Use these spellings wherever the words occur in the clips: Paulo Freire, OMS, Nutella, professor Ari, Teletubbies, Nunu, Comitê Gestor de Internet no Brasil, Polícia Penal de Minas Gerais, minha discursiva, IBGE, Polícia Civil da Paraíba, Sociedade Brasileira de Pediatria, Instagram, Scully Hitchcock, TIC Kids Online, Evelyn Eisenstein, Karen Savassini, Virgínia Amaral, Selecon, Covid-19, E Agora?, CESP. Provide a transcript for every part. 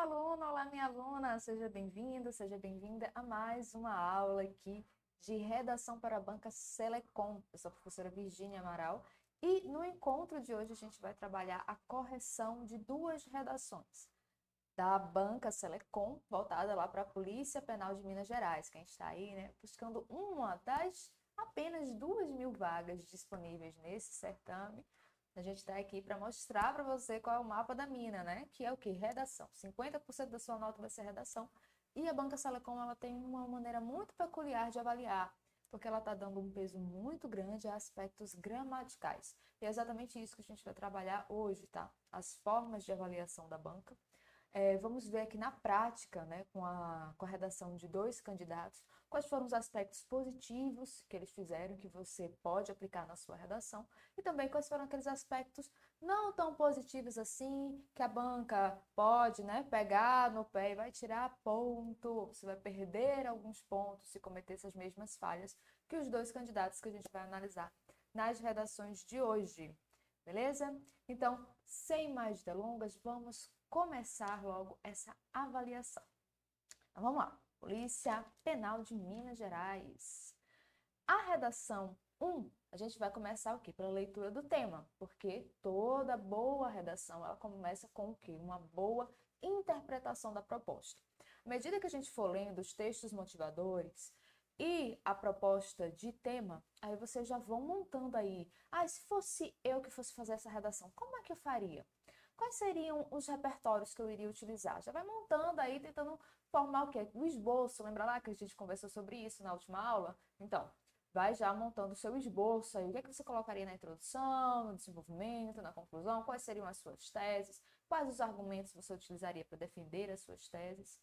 meu aluno, olá minha aluna, seja bem-vindo, seja bem-vinda a mais uma aula aqui de redação para a banca Selecon. Eu sou a professora Virgínia Amaral e no encontro de hoje a gente vai trabalhar a correção de duas redações da banca Selecon, voltada lá para a Polícia Penal de Minas Gerais, que a gente está aí, né, buscando uma das apenas 2.000 vagas disponíveis nesse certame. A gente está aqui para mostrar para você qual é o mapa da mina, né? Que é o que? Redação. 50% da sua nota vai ser redação. E a banca Selecon, ela tem uma maneira muito peculiar de avaliar, porque ela está dando um peso muito grande a aspectos gramaticais. E é exatamente isso que a gente vai trabalhar hoje, tá? As formas de avaliação da banca. Vamos ver aqui na prática, né, com a redação de dois candidatos, quais foram os aspectos positivos que eles fizeram, que você pode aplicar na sua redação, e também quais foram aqueles aspectos não tão positivos assim, que a banca pode, né, pegar no pé e vai tirar ponto, você vai perder alguns pontos se cometer essas mesmas falhas que os dois candidatos que a gente vai analisar nas redações de hoje, beleza? Então, sem mais delongas, vamos começar logo essa avaliação. Então, vamos lá. Polícia Penal de Minas Gerais. A redação 1, a gente vai começar o quê? Pela leitura do tema, porque toda boa redação, ela começa com o quê? Uma boa interpretação da proposta. À medida que a gente for lendo os textos motivadores e a proposta de tema, aí vocês já vão montando aí, se fosse eu que fosse fazer essa redação, como é que eu faria? Quais seriam os repertórios que eu iria utilizar? Já vai montando aí, tentando formar o quê? O esboço. Lembra lá que a gente conversou sobre isso na última aula? Então, vai já montando o seu esboço aí. O que é que você colocaria na introdução, no desenvolvimento, na conclusão? Quais seriam as suas teses? Quais os argumentos você utilizaria para defender as suas teses?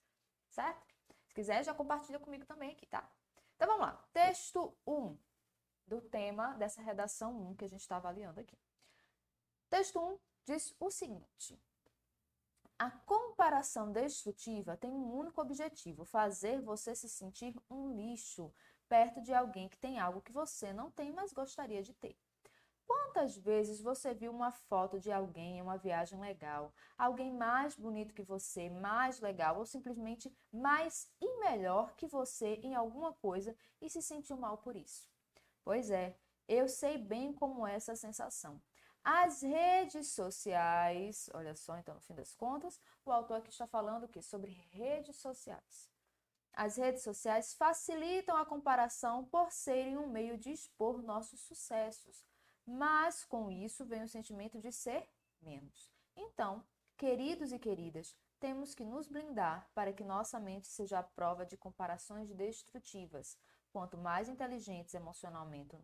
Certo? Se quiser, já compartilha comigo também aqui, tá? Então, vamos lá. Texto 1 do tema dessa redação 1 que a gente está avaliando aqui. Texto 1. Diz o seguinte: a comparação destrutiva tem um único objetivo, fazer você se sentir um lixo perto de alguém que tem algo que você não tem, mas gostaria de ter. Quantas vezes você viu uma foto de alguém em uma viagem legal, alguém mais bonito que você, mais legal, ou simplesmente mais e melhor que você em alguma coisa e se sentiu mal por isso? Pois é, eu sei bem como é essa sensação. As redes sociais, olha só, então, no fim das contas, o autor aqui está falando o quê? Sobre redes sociais. As redes sociais facilitam a comparação por serem um meio de expor nossos sucessos, mas com isso vem o sentimento de ser menos. Então, queridos e queridas, temos que nos blindar para que nossa mente seja à prova de comparações destrutivas. Quanto mais inteligentes emocionalmente,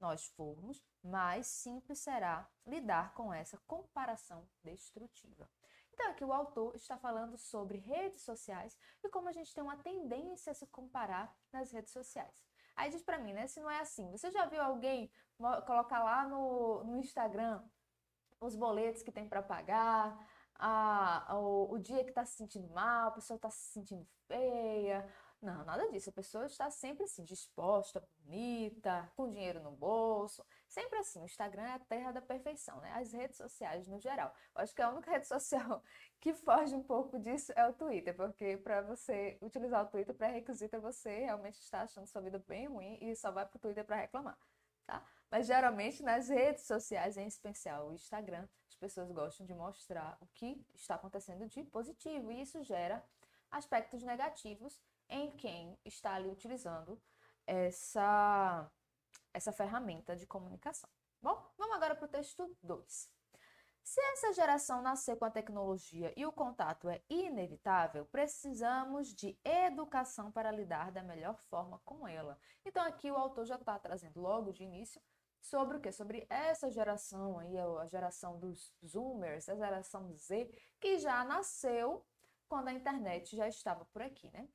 nós formos, mais simples será lidar com essa comparação destrutiva. Então, aqui o autor está falando sobre redes sociais e como a gente tem uma tendência a se comparar nas redes sociais. Aí diz pra mim, né, se não é assim, você já viu alguém colocar lá no Instagram os boletos que tem para pagar, o dia que está se sentindo mal, a pessoa está se sentindo feia... Não, nada disso. A pessoa está sempre assim, disposta, bonita, com dinheiro no bolso. Sempre assim. O Instagram é a terra da perfeição, né? As redes sociais no geral. Eu acho que a única rede social que foge um pouco disso é o Twitter, porque para você utilizar o Twitter, pré-requisito é você realmente estar achando sua vida bem ruim e só vai para o Twitter para reclamar, tá? Mas geralmente nas redes sociais, em especial o Instagram, as pessoas gostam de mostrar o que está acontecendo de positivo e isso gera aspectos negativos em quem está ali utilizando essa ferramenta de comunicação. Bom, vamos agora para o texto 2. Se essa geração nascer com a tecnologia e o contato é inevitável, precisamos de educação para lidar da melhor forma com ela. Então, aqui o autor já está trazendo logo de início sobre o quê? Sobre essa geração aí, a geração dos Zoomers, a geração Z, que já nasceu quando a internet já estava por aqui, né?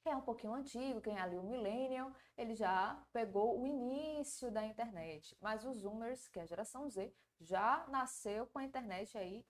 Quem é um pouquinho antigo, quem é ali o millennial, ele já pegou o início da internet. Mas os Zoomers, que é a geração Z, já nasceu com a internet aí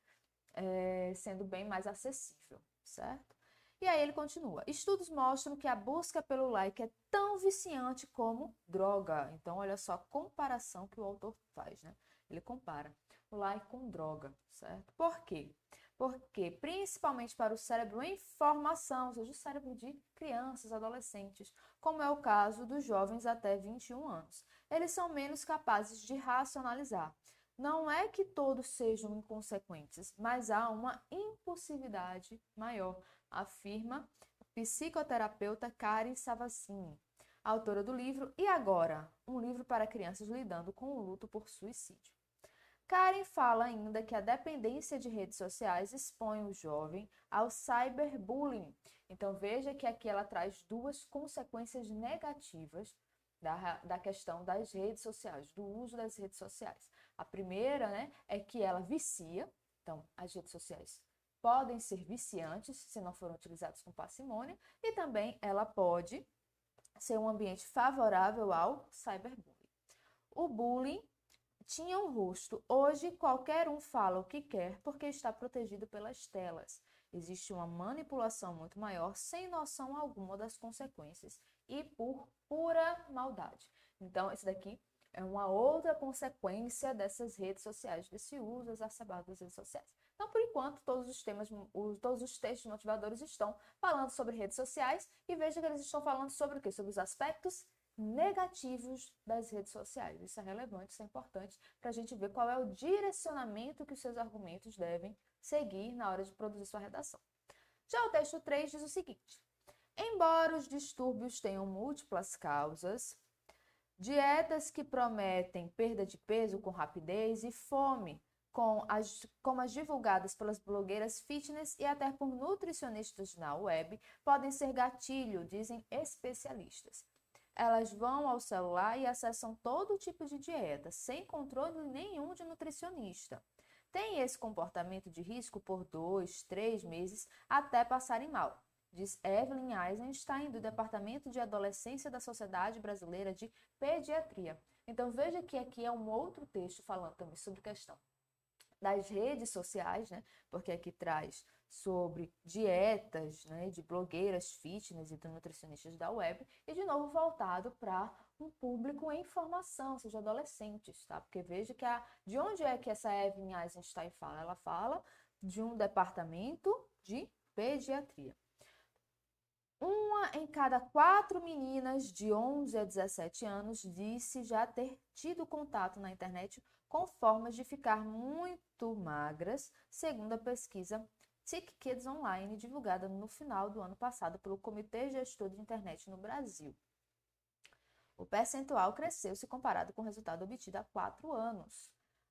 sendo bem mais acessível, certo? E aí ele continua. Estudos mostram que a busca pelo like é tão viciante como droga. Então, olha só a comparação que o autor faz, né? Ele compara o like com droga, certo? Por quê? Porque, principalmente para o cérebro em formação, ou seja, o cérebro de crianças, adolescentes, como é o caso dos jovens até 21 anos. Eles são menos capazes de racionalizar. Não é que todos sejam inconsequentes, mas há uma impulsividade maior, afirma a psicoterapeuta Karen Savassini, autora do livro E Agora? Um livro para crianças lidando com o luto por suicídio. Karen fala ainda que a dependência de redes sociais expõe o jovem ao cyberbullying. Então veja que aqui ela traz duas consequências negativas da questão das redes sociais, do uso das redes sociais. A primeira, é que ela vicia. Então as redes sociais podem ser viciantes se não forem utilizadas com parcimônia. E também ela pode ser um ambiente favorável ao cyberbullying. O bullying tinha um rosto. Hoje, qualquer um fala o que quer porque está protegido pelas telas. Existe uma manipulação muito maior, sem noção alguma das consequências e por pura maldade. Então, esse daqui é uma outra consequência dessas redes sociais, desse uso exacerbado das redes sociais. Então, por enquanto, todos os textos motivadores estão falando sobre redes sociais e veja que eles estão falando sobre o quê? Sobre os aspectos negativos das redes sociais. Isso é relevante, isso é importante para a gente ver qual é o direcionamento que os seus argumentos devem seguir na hora de produzir sua redação. Já o texto 3 diz o seguinte: embora os distúrbios tenham múltiplas causas, dietas que prometem perda de peso com rapidez e fome, como as divulgadas pelas blogueiras fitness e até por nutricionistas na web, podem ser gatilho, dizem especialistas. Elas vão ao celular e acessam todo tipo de dieta, sem controle nenhum de nutricionista. Tem esse comportamento de risco por 2, 3 meses até passarem mal, diz Evelyn Eisenstein, do Departamento de Adolescência da Sociedade Brasileira de Pediatria. Então veja que aqui é um outro texto falando também sobre a questão das redes sociais, porque aqui traz sobre dietas, de blogueiras fitness e de nutricionistas da web, e de novo voltado para um público em formação, ou seja, adolescentes, tá? Porque veja que de onde é que essa Evelyn Eisenstein fala? Ela fala de um departamento de pediatria. Uma em cada 4 meninas de 11 a 17 anos disse já ter tido contato na internet com formas de ficar muito magras, segundo a pesquisa TIC Kids Online, divulgada no final do ano passado pelo Comitê Gestor de Internet no Brasil. O percentual cresceu se comparado com o resultado obtido há 4 anos.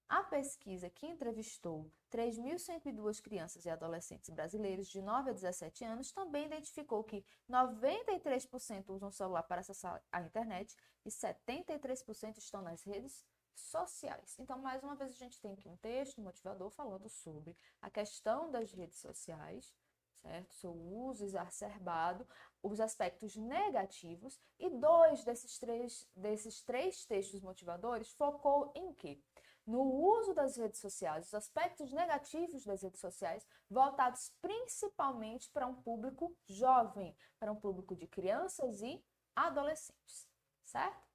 A pesquisa, que entrevistou 3.102 crianças e adolescentes brasileiros de 9 a 17 anos, também identificou que 93% usam o celular para acessar a internet e 73% estão nas redes sociais. Então, mais uma vez, a gente tem aqui um texto motivador falando sobre a questão das redes sociais, certo? Seu uso exacerbado, os aspectos negativos, e 2 desses três textos motivadores focou em quê? No uso das redes sociais, os aspectos negativos das redes sociais, voltados principalmente para um público jovem, para um público de crianças e adolescentes, certo?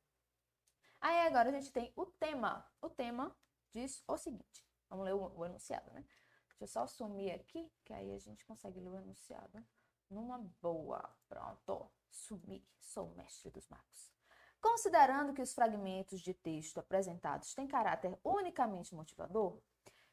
Aí agora a gente tem o tema. O tema diz o seguinte, vamos ler o enunciado, Deixa eu só sumir aqui, que aí a gente consegue ler o enunciado numa boa. Pronto, sumi, sou o mestre dos magos. Considerando que os fragmentos de texto apresentados têm caráter unicamente motivador,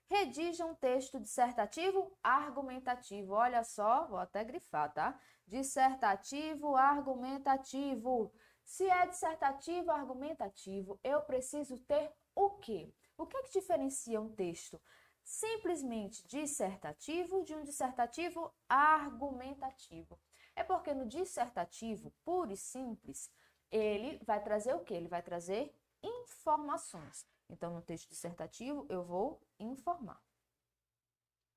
redija um texto dissertativo argumentativo. Olha só, vou até grifar, tá? Dissertativo argumentativo. Se é dissertativo argumentativo, eu preciso ter o quê? O que é que diferencia um texto simplesmente dissertativo de um dissertativo argumentativo? É porque no dissertativo, puro e simples, ele vai trazer o quê? Ele vai trazer informações. Então, no texto dissertativo, eu vou informar.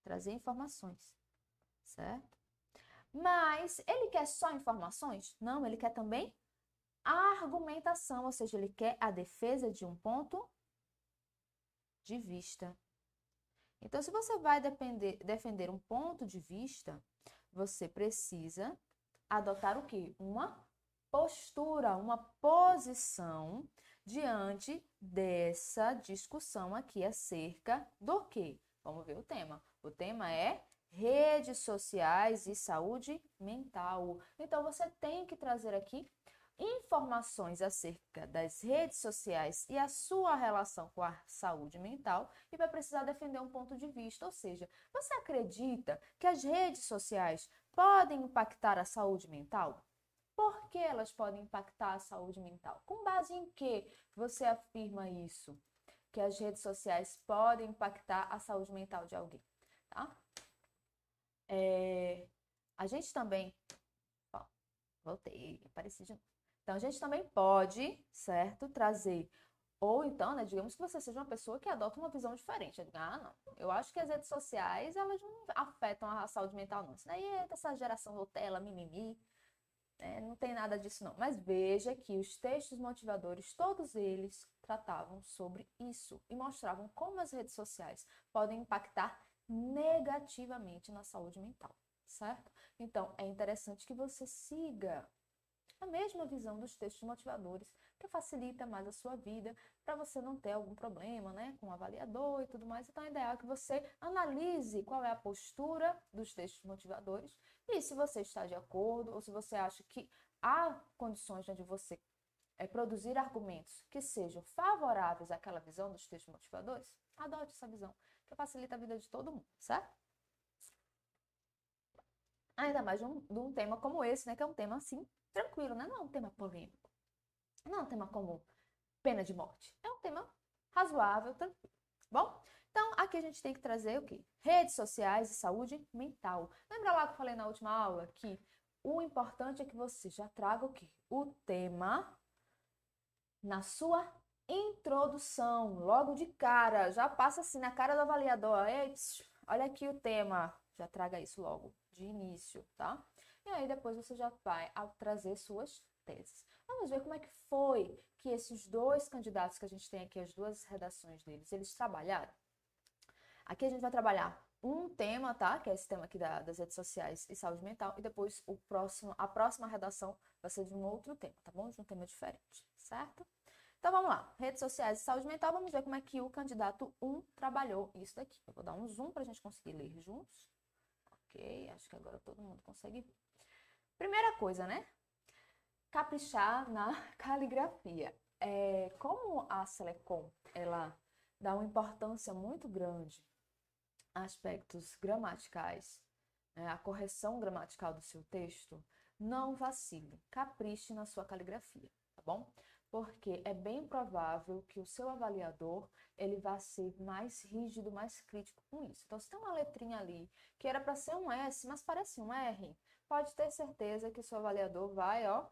Trazer informações, certo? Mas ele quer só informações? Não, ele quer também a argumentação, ou seja, ele quer a defesa de um ponto de vista. Então, se você vai defender um ponto de vista, você precisa adotar o quê? Uma postura, uma posição diante dessa discussão aqui acerca do quê? Vamos ver o tema. O tema é redes sociais e saúde mental. Então, você tem que trazer aqui informações acerca das redes sociais e a sua relação com a saúde mental e vai precisar defender um ponto de vista, ou seja, você acredita que as redes sociais podem impactar a saúde mental? Por que elas podem impactar a saúde mental? Com base em que você afirma isso? Que as redes sociais podem impactar a saúde mental de alguém, tá? A gente também... Bom, voltei, apareci de novo. Então, a gente também pode, certo, trazer... Ou então, né, digamos que você seja uma pessoa que adota uma visão diferente. Ah, não, eu acho que as redes sociais, elas não afetam a saúde mental, não. Isso daí é dessa geração Nutella, mimimi. Não tem nada disso, não. Mas veja que os textos motivadores, todos eles tratavam sobre isso e mostravam como as redes sociais podem impactar negativamente na saúde mental, certo? Então, é interessante que você siga a mesma visão dos textos motivadores, que facilita mais a sua vida, para você não ter algum problema, né, com o avaliador e tudo mais. Então, é ideal que você analise qual é a postura dos textos motivadores e se você está de acordo ou se você acha que há condições de você produzir argumentos que sejam favoráveis àquela visão dos textos motivadores, adote essa visão, que facilita a vida de todo mundo, certo? Ainda mais de um tema como esse, né, que é um tema, assim, tranquilo, né? Não é um tema polêmico. Não é um tema como pena de morte. É um tema razoável, tranquilo. Bom, então aqui a gente tem que trazer o quê? Redes sociais e saúde mental. Lembra lá que eu falei na última aula que o importante é que você já traga o quê? O tema na sua introdução. Logo de cara, já passa assim na cara do avaliador. Ei, olha aqui o tema. Já traga isso logo de início, tá? E aí depois você já vai trazer suas teses. Vamos ver como é que foi que esses dois candidatos que a gente tem aqui, as duas redações deles, eles trabalharam. Aqui a gente vai trabalhar um tema, tá? Que é esse tema aqui das redes sociais e saúde mental. E depois a próxima redação vai ser de um outro tema, tá bom? De um tema diferente, certo? Então vamos lá. Redes sociais e saúde mental. Vamos ver como é que o candidato 1 trabalhou isso daqui. Eu vou dar um zoom para a gente conseguir ler juntos. Ok, acho que agora todo mundo consegue ver. Primeira coisa, né? Caprichar na caligrafia. Como a Selecon, ela dá uma importância muito grande a aspectos gramaticais, né? A correção gramatical do seu texto, não vacile, capriche na sua caligrafia, tá bom? Porque é bem provável que o seu avaliador, ele vá ser mais rígido, mais crítico com isso. Então, se tem uma letrinha ali que era para ser um S, mas parece um R, pode ter certeza que o seu avaliador vai, ó,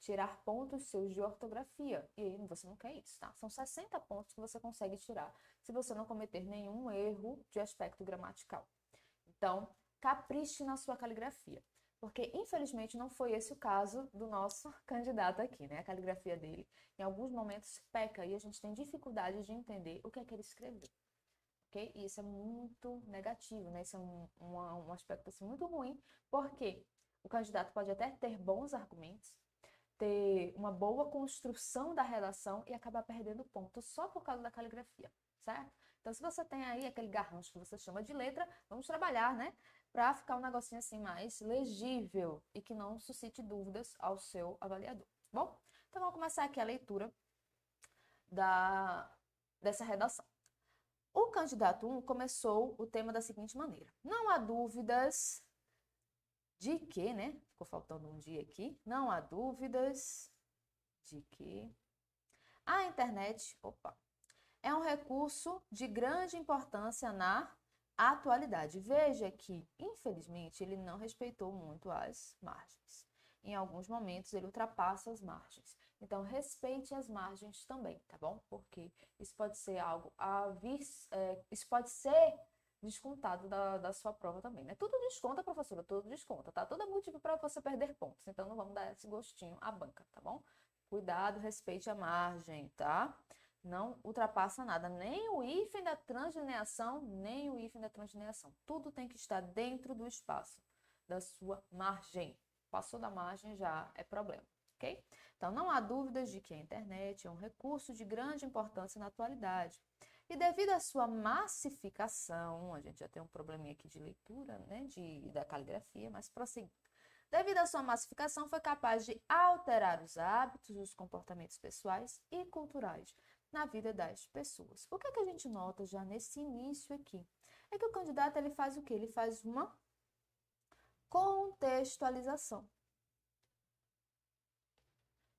tirar pontos seus de ortografia. E aí, você não quer isso, tá? São 60 pontos que você consegue tirar se você não cometer nenhum erro de aspecto gramatical. Então, capriche na sua caligrafia. Porque, infelizmente, não foi esse o caso do nosso candidato aqui, né? A caligrafia dele, em alguns momentos, peca e a gente tem dificuldade de entender o que é que ele escreveu, ok? E isso é muito negativo, né? Isso é um aspecto assim, muito ruim, porque o candidato pode até ter bons argumentos, ter uma boa construção da redação e acabar perdendo ponto só por causa da caligrafia, certo? Então, se você tem aí aquele garrancho que você chama de letra, vamos trabalhar, né? Para ficar um negocinho assim mais legível e que não suscite dúvidas ao seu avaliador. Bom, então vamos começar aqui a leitura dessa redação. O candidato 1 começou o tema da seguinte maneira. Não há dúvidas de que, né? Ficou faltando um dia aqui. Não há dúvidas de que a internet, opa, é um recurso de grande importância na atualidade. Veja que, infelizmente, ele não respeitou muito as margens. Em alguns momentos, ele ultrapassa as margens. Então, respeite as margens também, tá bom? Porque isso pode ser algo isso pode ser descontado da sua prova também, né? Tudo desconta, professora, tudo desconta, tá? Tudo é motivo para você perder pontos. Então, não vamos dar esse gostinho à banca, tá bom? Cuidado, respeite a margem, tá? Não ultrapassa nada, nem o hífen da translineação, nem o hífen da translineação. Tudo tem que estar dentro do espaço, da sua margem. Passou da margem, já é problema, ok? Então, não há dúvidas de que a internet é um recurso de grande importância na atualidade. E devido à sua massificação, a gente já tem um probleminha aqui de leitura, né, da caligrafia, mas prosseguindo. Devido à sua massificação, foi capaz de alterar os hábitos, os comportamentos pessoais e culturais na vida das pessoas. O que é que a gente nota já nesse início aqui? É que o candidato ele faz o quê? Ele faz uma contextualização.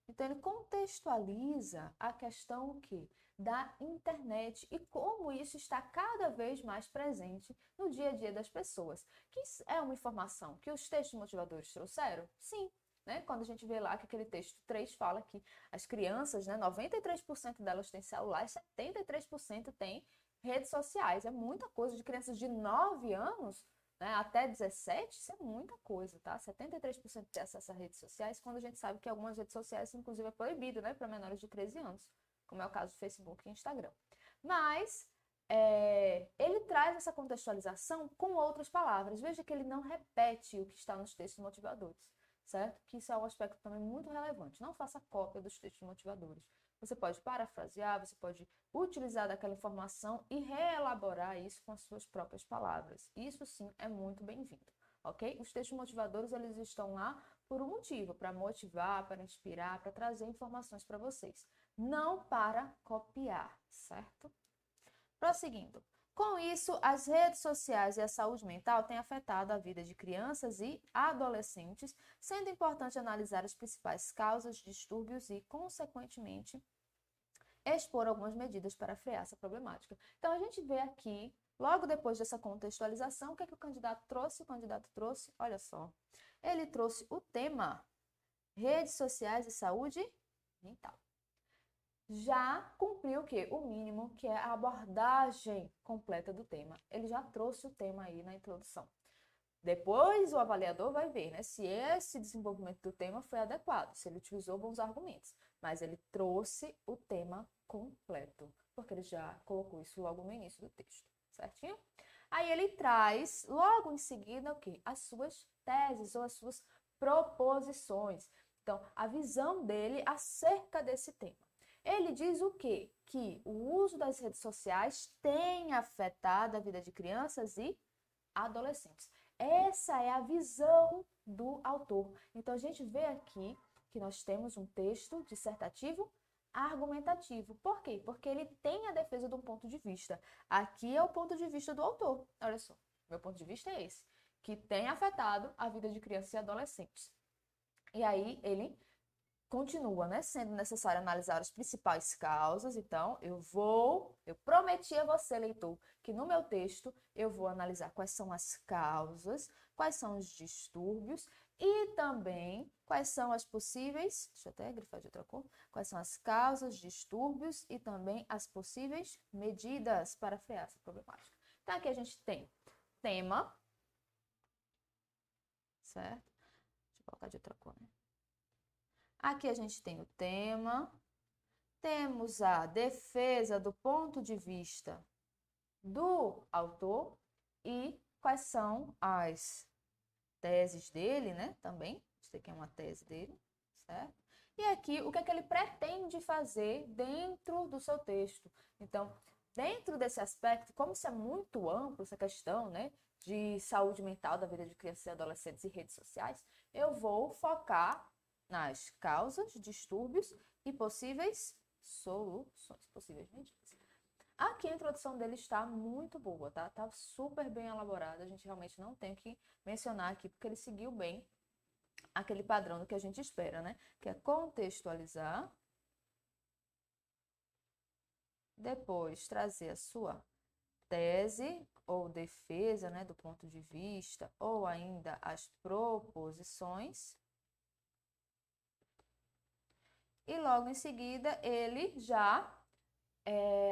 Então, ele contextualiza a questão o quê? Da internet e como isso está cada vez mais presente no dia a dia das pessoas. Que é uma informação que os textos motivadores trouxeram? Sim. Né? Quando a gente vê lá que aquele texto 3 fala que as crianças, né, 93% delas têm celular e 73% têm redes sociais. É muita coisa. De crianças de 9 anos... né, até 17, isso é muita coisa, tá? 73% de acesso a redes sociais, quando a gente sabe que algumas redes sociais, inclusive, é proibido, né, para menores de 13 anos, como é o caso do Facebook e Instagram. Mas ele traz essa contextualização com outras palavras. Veja que ele não repete o que está nos textos motivadores, certo? Que isso é um aspecto também muito relevante. Não faça cópia dos textos motivadores. Você pode parafrasear, você pode utilizar daquela informação e reelaborar isso com as suas próprias palavras. Isso sim é muito bem-vindo, ok? Os textos motivadores, eles estão lá por um motivo, para motivar, para inspirar, para trazer informações para vocês, não para copiar, certo? Prosseguindo. Com isso, as redes sociais e a saúde mental têm afetado a vida de crianças e adolescentes, sendo importante analisar as principais causas, distúrbios e, consequentemente, expor algumas medidas para frear essa problemática. Então, a gente vê aqui, logo depois dessa contextualização, o que é que o candidato trouxe? O candidato trouxe, olha só, ele trouxe o tema redes sociais e saúde mental. Já cumpriu o quê? O mínimo, que é a abordagem completa do tema. Ele já trouxe o tema aí na introdução. Depois o avaliador vai ver, né, se esse desenvolvimento do tema foi adequado, se ele utilizou bons argumentos. Mas ele trouxe o tema completo, porque ele já colocou isso logo no início do texto, certinho? Aí ele traz logo em seguida o quê? As suas teses ou as suas proposições. Então, a visão dele acerca desse tema. Ele diz o quê? Que o uso das redes sociais tem afetado a vida de crianças e adolescentes. Essa é a visão do autor. Então, a gente vê aqui que nós temos um texto dissertativo argumentativo. Por quê? Porque ele tem a defesa de um ponto de vista. Aqui é o ponto de vista do autor. Olha só, meu ponto de vista é esse, que tem afetado a vida de crianças e adolescentes. E aí, ele continua, né? Sendo necessário analisar as principais causas. Então, eu prometi a você, leitor, que no meu texto eu vou analisar quais são as causas, quais são os distúrbios e também quais são as possíveis, deixa eu até grifar de outra cor, quais são as causas, distúrbios e também as possíveis medidas para frear essa problemática. Então, aqui a gente tem tema, certo? Deixa eu colocar de outra cor, né? Aqui a gente tem o tema, temos a defesa do ponto de vista do autor e quais são as teses dele, né? Também, isso aqui é uma tese dele, certo? E aqui, o que é que ele pretende fazer dentro do seu texto. Então, dentro desse aspecto, como isso é muito amplo, essa questão, né, de saúde mental da vida de crianças e adolescentes e redes sociais, eu vou focar nas causas, distúrbios e possíveis soluções, possíveis medidas. Aqui a introdução dele está muito boa, tá? Tá super bem elaborada, a gente realmente não tem que mencionar aqui, porque ele seguiu bem aquele padrão do que a gente espera, né? Que é contextualizar, depois trazer a sua tese ou defesa, né, do ponto de vista, ou ainda as proposições. E logo em seguida, ele já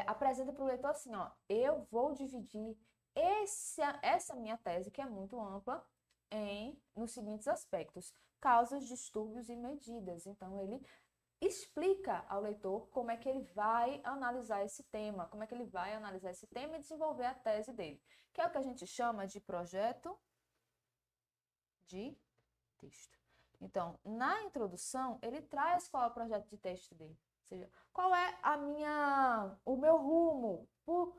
apresenta para o leitor assim, ó, eu vou dividir essa minha tese, que é muito ampla, nos seguintes aspectos, causas, distúrbios e medidas. Então, ele explica ao leitor como é que ele vai analisar esse tema, como é que ele vai analisar esse tema e desenvolver a tese dele, que é o que a gente chama de projeto de texto. Então, na introdução, ele traz qual é o projeto de texto dele, ou seja, qual é o meu rumo Por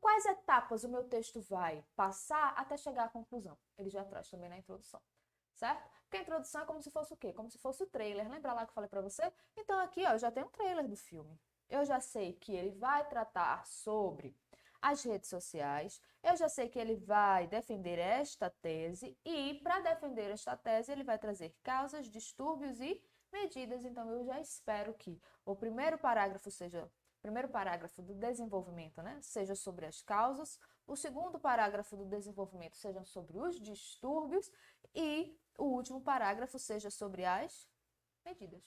quais etapas o meu texto vai passar até chegar à conclusão? Ele já traz também na introdução, certo? Porque a introdução é como se fosse o quê? Como se fosse o trailer. Lembra lá que eu falei pra você? Então aqui, ó, eu já tenho um trailer do filme. Eu já sei que ele vai tratar sobre as redes sociais. Eu já sei que ele vai defender esta tese. E para defender esta tese, ele vai trazer causas, distúrbios e medidas. Então eu já espero que o primeiro parágrafo seja... Primeiro parágrafo do desenvolvimento, né? Seja sobre as causas, o segundo parágrafo do desenvolvimento seja sobre os distúrbios e o último parágrafo seja sobre as medidas.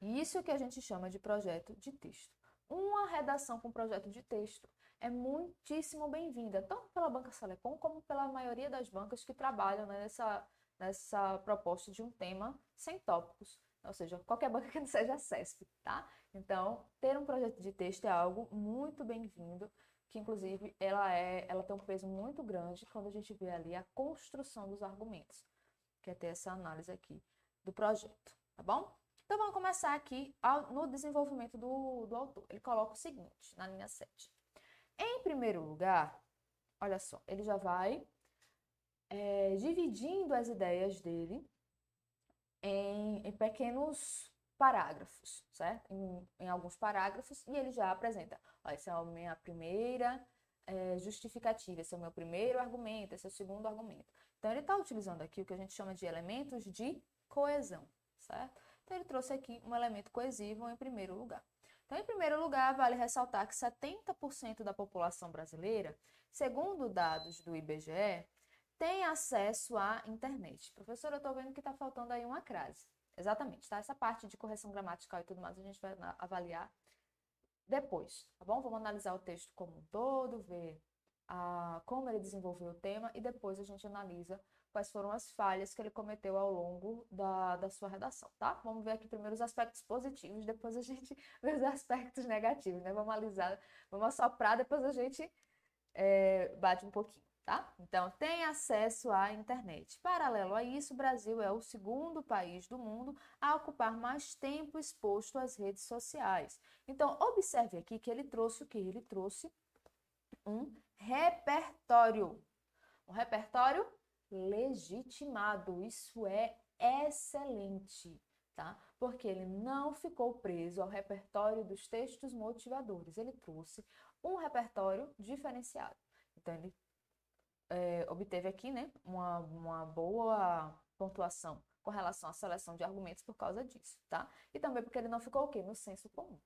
Isso que a gente chama de projeto de texto. Uma redação com projeto de texto é muitíssimo bem-vinda, tanto pela banca Selecon como pela maioria das bancas que trabalham, né, nessa proposta de um tema sem tópicos. Ou seja, qualquer banca que não seja a CESP, tá? Então, ter um projeto de texto é algo muito bem-vindo, que inclusive ela tem um peso muito grande quando a gente vê ali a construção dos argumentos, que é ter essa análise aqui do projeto, tá bom? Então, vamos começar aqui no desenvolvimento do autor. Ele coloca o seguinte, na linha 7. Em primeiro lugar, olha só, ele já vai dividindo as ideias dele em pequenos parágrafos, certo? Em alguns parágrafos, e ele já apresenta, ó, essa é a minha primeira justificativa, esse é o meu primeiro argumento, esse é o segundo argumento. Então, ele está utilizando aqui o que a gente chama de elementos de coesão, certo? Então, ele trouxe aqui um elemento coesivo em primeiro lugar. Então, em primeiro lugar, vale ressaltar que 70% da população brasileira, segundo dados do IBGE, tem acesso à internet. Professora, eu estou vendo que está faltando aí uma crase. Exatamente, tá? Essa parte de correção gramatical e tudo mais a gente vai avaliar depois, tá bom? Vamos analisar o texto como um todo, ver como ele desenvolveu o tema e depois a gente analisa quais foram as falhas que ele cometeu ao longo da sua redação, tá? Vamos ver aqui primeiro os aspectos positivos, depois a gente vê os aspectos negativos, né? Vamos analisar, vamos assoprar, depois a gente bate um pouquinho. Tá? Então, tem acesso à internet. Paralelo a isso, o Brasil é o segundo país do mundo a ocupar mais tempo exposto às redes sociais. Então, observe aqui que ele trouxe o quê? Ele trouxe um repertório. Um repertório legitimado. Isso é excelente, tá? Porque ele não ficou preso ao repertório dos textos motivadores. Ele trouxe um repertório diferenciado. Então, ele obteve aqui, né, uma boa pontuação com relação à seleção de argumentos por causa disso, tá? E também porque ele não ficou o quê? No senso comum,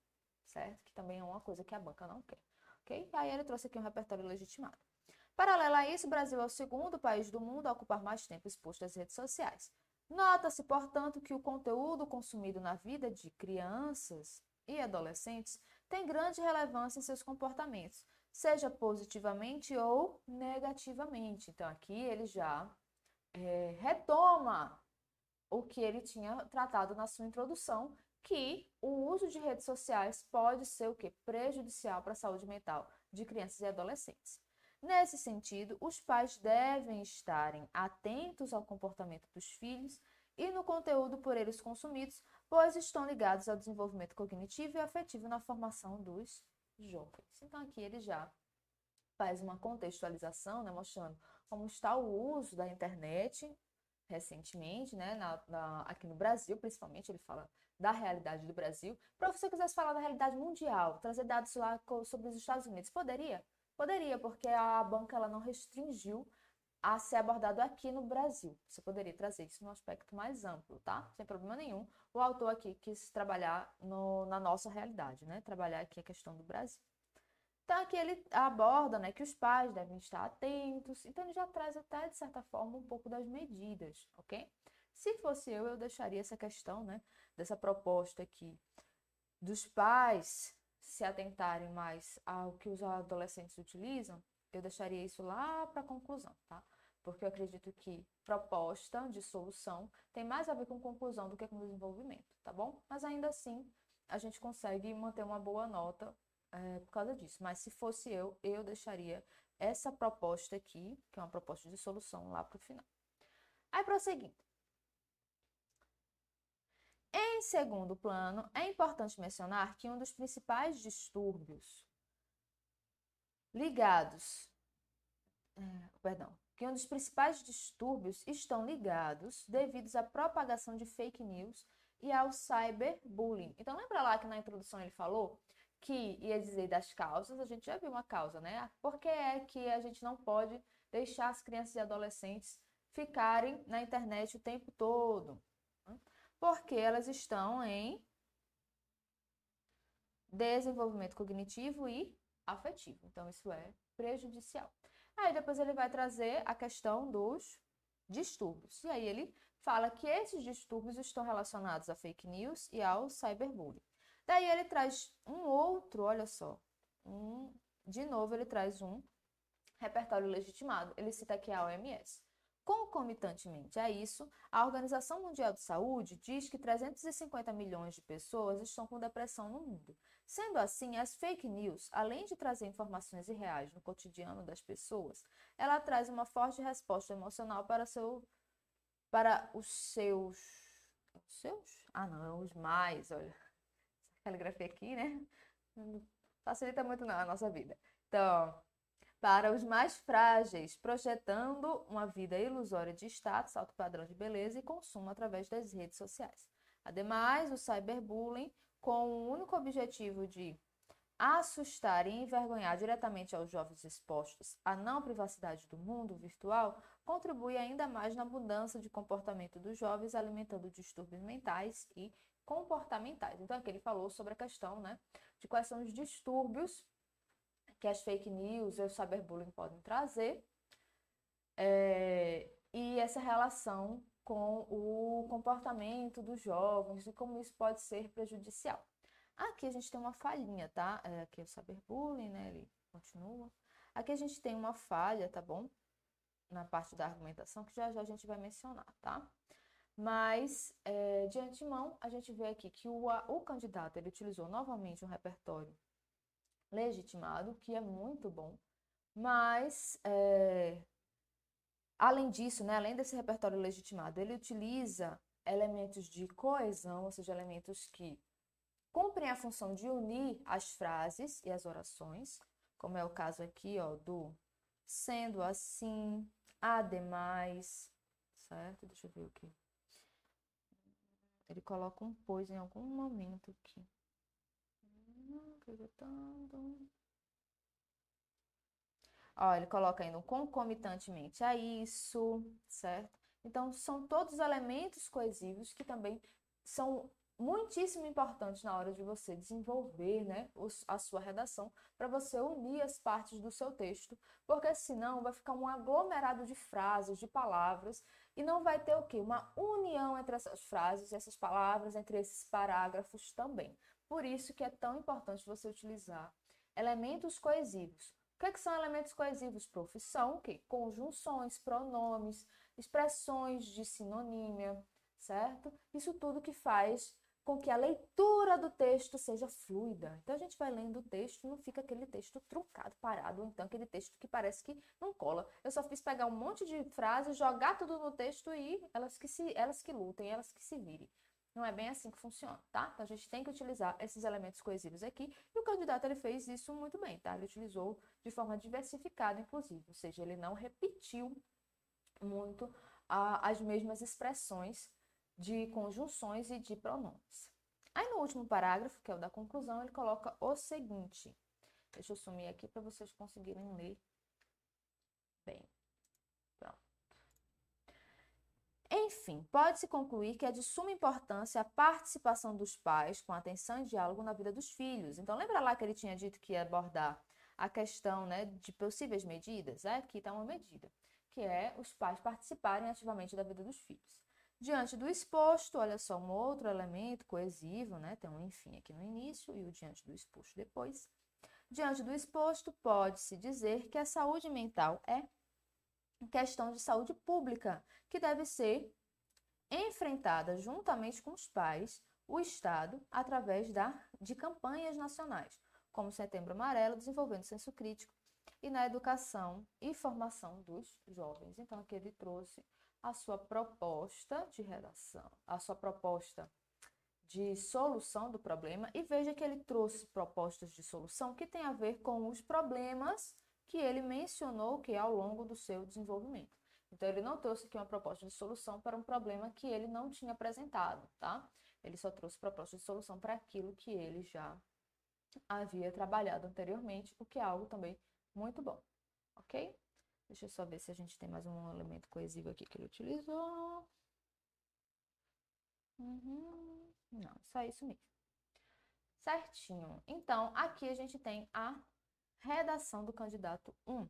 certo? Que também é uma coisa que a banca não quer, ok? Aí ele trouxe aqui um repertório legitimado. Paralelo a isso, o Brasil é o segundo país do mundo a ocupar mais tempo exposto às redes sociais. Nota-se, portanto, que o conteúdo consumido na vida de crianças e adolescentes tem grande relevância em seus comportamentos, seja positivamente ou negativamente. Então, aqui ele já retoma o que ele tinha tratado na sua introdução, que o uso de redes sociais pode ser o quê? Prejudicial para a saúde mental de crianças e adolescentes. Nesse sentido, os pais devem estarem atentos ao comportamento dos filhos e no conteúdo por eles consumidos, pois estão ligados ao desenvolvimento cognitivo e afetivo na formação dos jovens. Então, aqui ele já faz uma contextualização, né, mostrando como está o uso da internet recentemente, né, aqui no Brasil, principalmente. Ele fala da realidade do Brasil. Prof, se eu quisesse falar da realidade mundial, trazer dados lá sobre os Estados Unidos, poderia? Poderia, porque a banca ela não restringiu a ser abordado aqui no Brasil. Você poderia trazer isso num aspecto mais amplo, tá? Sem problema nenhum. O autor aqui quis trabalhar na nossa realidade, né? Trabalhar aqui a questão do Brasil. Então, aqui ele aborda, né, que os pais devem estar atentos. Então, ele já traz até, de certa forma, um pouco das medidas, ok? Se fosse eu deixaria essa questão, né, dessa proposta aqui dos pais se atentarem mais ao que os adolescentes utilizam. Eu deixaria isso lá para a conclusão, tá? Porque eu acredito que proposta de solução tem mais a ver com conclusão do que com desenvolvimento, tá bom? Mas ainda assim, a gente consegue manter uma boa nota por causa disso. Mas se fosse eu deixaria essa proposta aqui, que é uma proposta de solução, lá para o final. Aí, prosseguindo. Em segundo plano, é importante mencionar que um dos principais distúrbios que um dos principais distúrbios estão ligados devidos à propagação de fake news e ao cyberbullying. Então, lembra lá que na introdução ele falou que ia dizer das causas, a gente já viu uma causa, né? Por que é que a gente não pode deixar as crianças e adolescentes ficarem na internet o tempo todo? Porque elas estão em desenvolvimento cognitivo e afetivo. Então, isso é prejudicial. Aí, depois ele vai trazer a questão dos distúrbios. E aí, ele fala que esses distúrbios estão relacionados a fake news e ao cyberbullying. Daí, ele traz um outro, olha só. De novo, ele traz um repertório legitimado. Ele cita aqui a OMS. Concomitantemente a isso, a Organização Mundial de Saúde diz que 350 milhões de pessoas estão com depressão no mundo. Sendo assim, as fake news, além de trazer informações irreais no cotidiano das pessoas, ela traz uma forte resposta emocional para os mais, olha, essa caligrafia aqui, né? Não facilita muito não a nossa vida. Então, para os mais frágeis, projetando uma vida ilusória de status, alto padrão de beleza e consumo através das redes sociais. Ademais, o cyberbullying, com o único objetivo de assustar e envergonhar diretamente aos jovens expostos à não privacidade do mundo virtual, contribui ainda mais na mudança de comportamento dos jovens, alimentando distúrbios mentais e comportamentais. Então, aqui ele falou sobre a questão, né, de quais são os distúrbios que as fake news e o cyberbullying podem trazer, e essa relação com o comportamento dos jovens e como isso pode ser prejudicial. Aqui a gente tem uma falhinha, tá? Aqui é o cyberbullying, né? Ele continua. Aqui a gente tem uma falha, tá bom? Na parte da argumentação, que já já a gente vai mencionar, tá? Mas, de antemão, a gente vê aqui que o candidato, ele utilizou novamente um repertório legitimado, que é muito bom, mas além disso, né, além desse repertório legitimado, ele utiliza elementos de coesão, ou seja, elementos que cumprem a função de unir as frases e as orações, como é o caso aqui, ó, do sendo assim, ademais, certo? Deixa eu ver aqui. Ele coloca um pois em algum momento aqui. Ó, ele coloca ainda um concomitantemente a isso, certo? Então, são todos elementos coesivos que também são muitíssimo importantes na hora de você desenvolver, né, a sua redação, para você unir as partes do seu texto, porque senão vai ficar um aglomerado de frases, de palavras, e não vai ter o quê? Uma união entre essas frases e essas palavras, entre esses parágrafos também. Por isso que é tão importante você utilizar elementos coesivos. O que é que são elementos coesivos, prof? São o quê? Conjunções, pronomes, expressões de sinonímia, certo? Isso tudo que faz com que a leitura do texto seja fluida. Então, a gente vai lendo o texto e não fica aquele texto truncado, parado, ou então aquele texto que parece que não cola. Eu só fiz pegar um monte de frases, jogar tudo no texto e elas que lutem, elas que se virem. Não é bem assim que funciona, tá? Então, a gente tem que utilizar esses elementos coesivos aqui. E o candidato, ele fez isso muito bem, tá? Ele utilizou de forma diversificada, inclusive. Ou seja, ele não repetiu muito as mesmas expressões de conjunções e de pronomes. Aí, no último parágrafo, que é o da conclusão, ele coloca o seguinte. Deixa eu sumir aqui para vocês conseguirem ler bem. Enfim, pode-se concluir que é de suma importância a participação dos pais com atenção e diálogo na vida dos filhos. Então, lembra lá que ele tinha dito que ia abordar a questão, né, de possíveis medidas? Aqui está uma medida, que é os pais participarem ativamente da vida dos filhos. Diante do exposto, olha só, um outro elemento coesivo, né? Tem um enfim aqui no início e o diante do exposto depois. Diante do exposto, pode-se dizer que a saúde mental é questão de saúde pública, que deve ser enfrentada juntamente com os pais, o Estado, através de campanhas nacionais, como Setembro Amarelo, desenvolvendo senso crítico, e na educação e formação dos jovens. Então, aqui ele trouxe a sua proposta de redação, a sua proposta de solução do problema, e veja que ele trouxe propostas de solução que tem a ver com os problemas que ele mencionou que ao longo do seu desenvolvimento. Então, ele não trouxe aqui uma proposta de solução para um problema que ele não tinha apresentado, tá? Ele só trouxe proposta de solução para aquilo que ele já havia trabalhado anteriormente, o que é algo também muito bom, ok? Deixa eu só ver se a gente tem mais um elemento coesivo aqui que ele utilizou. Não, só isso mesmo. Certinho. Então, aqui a gente tem a redação do candidato 1.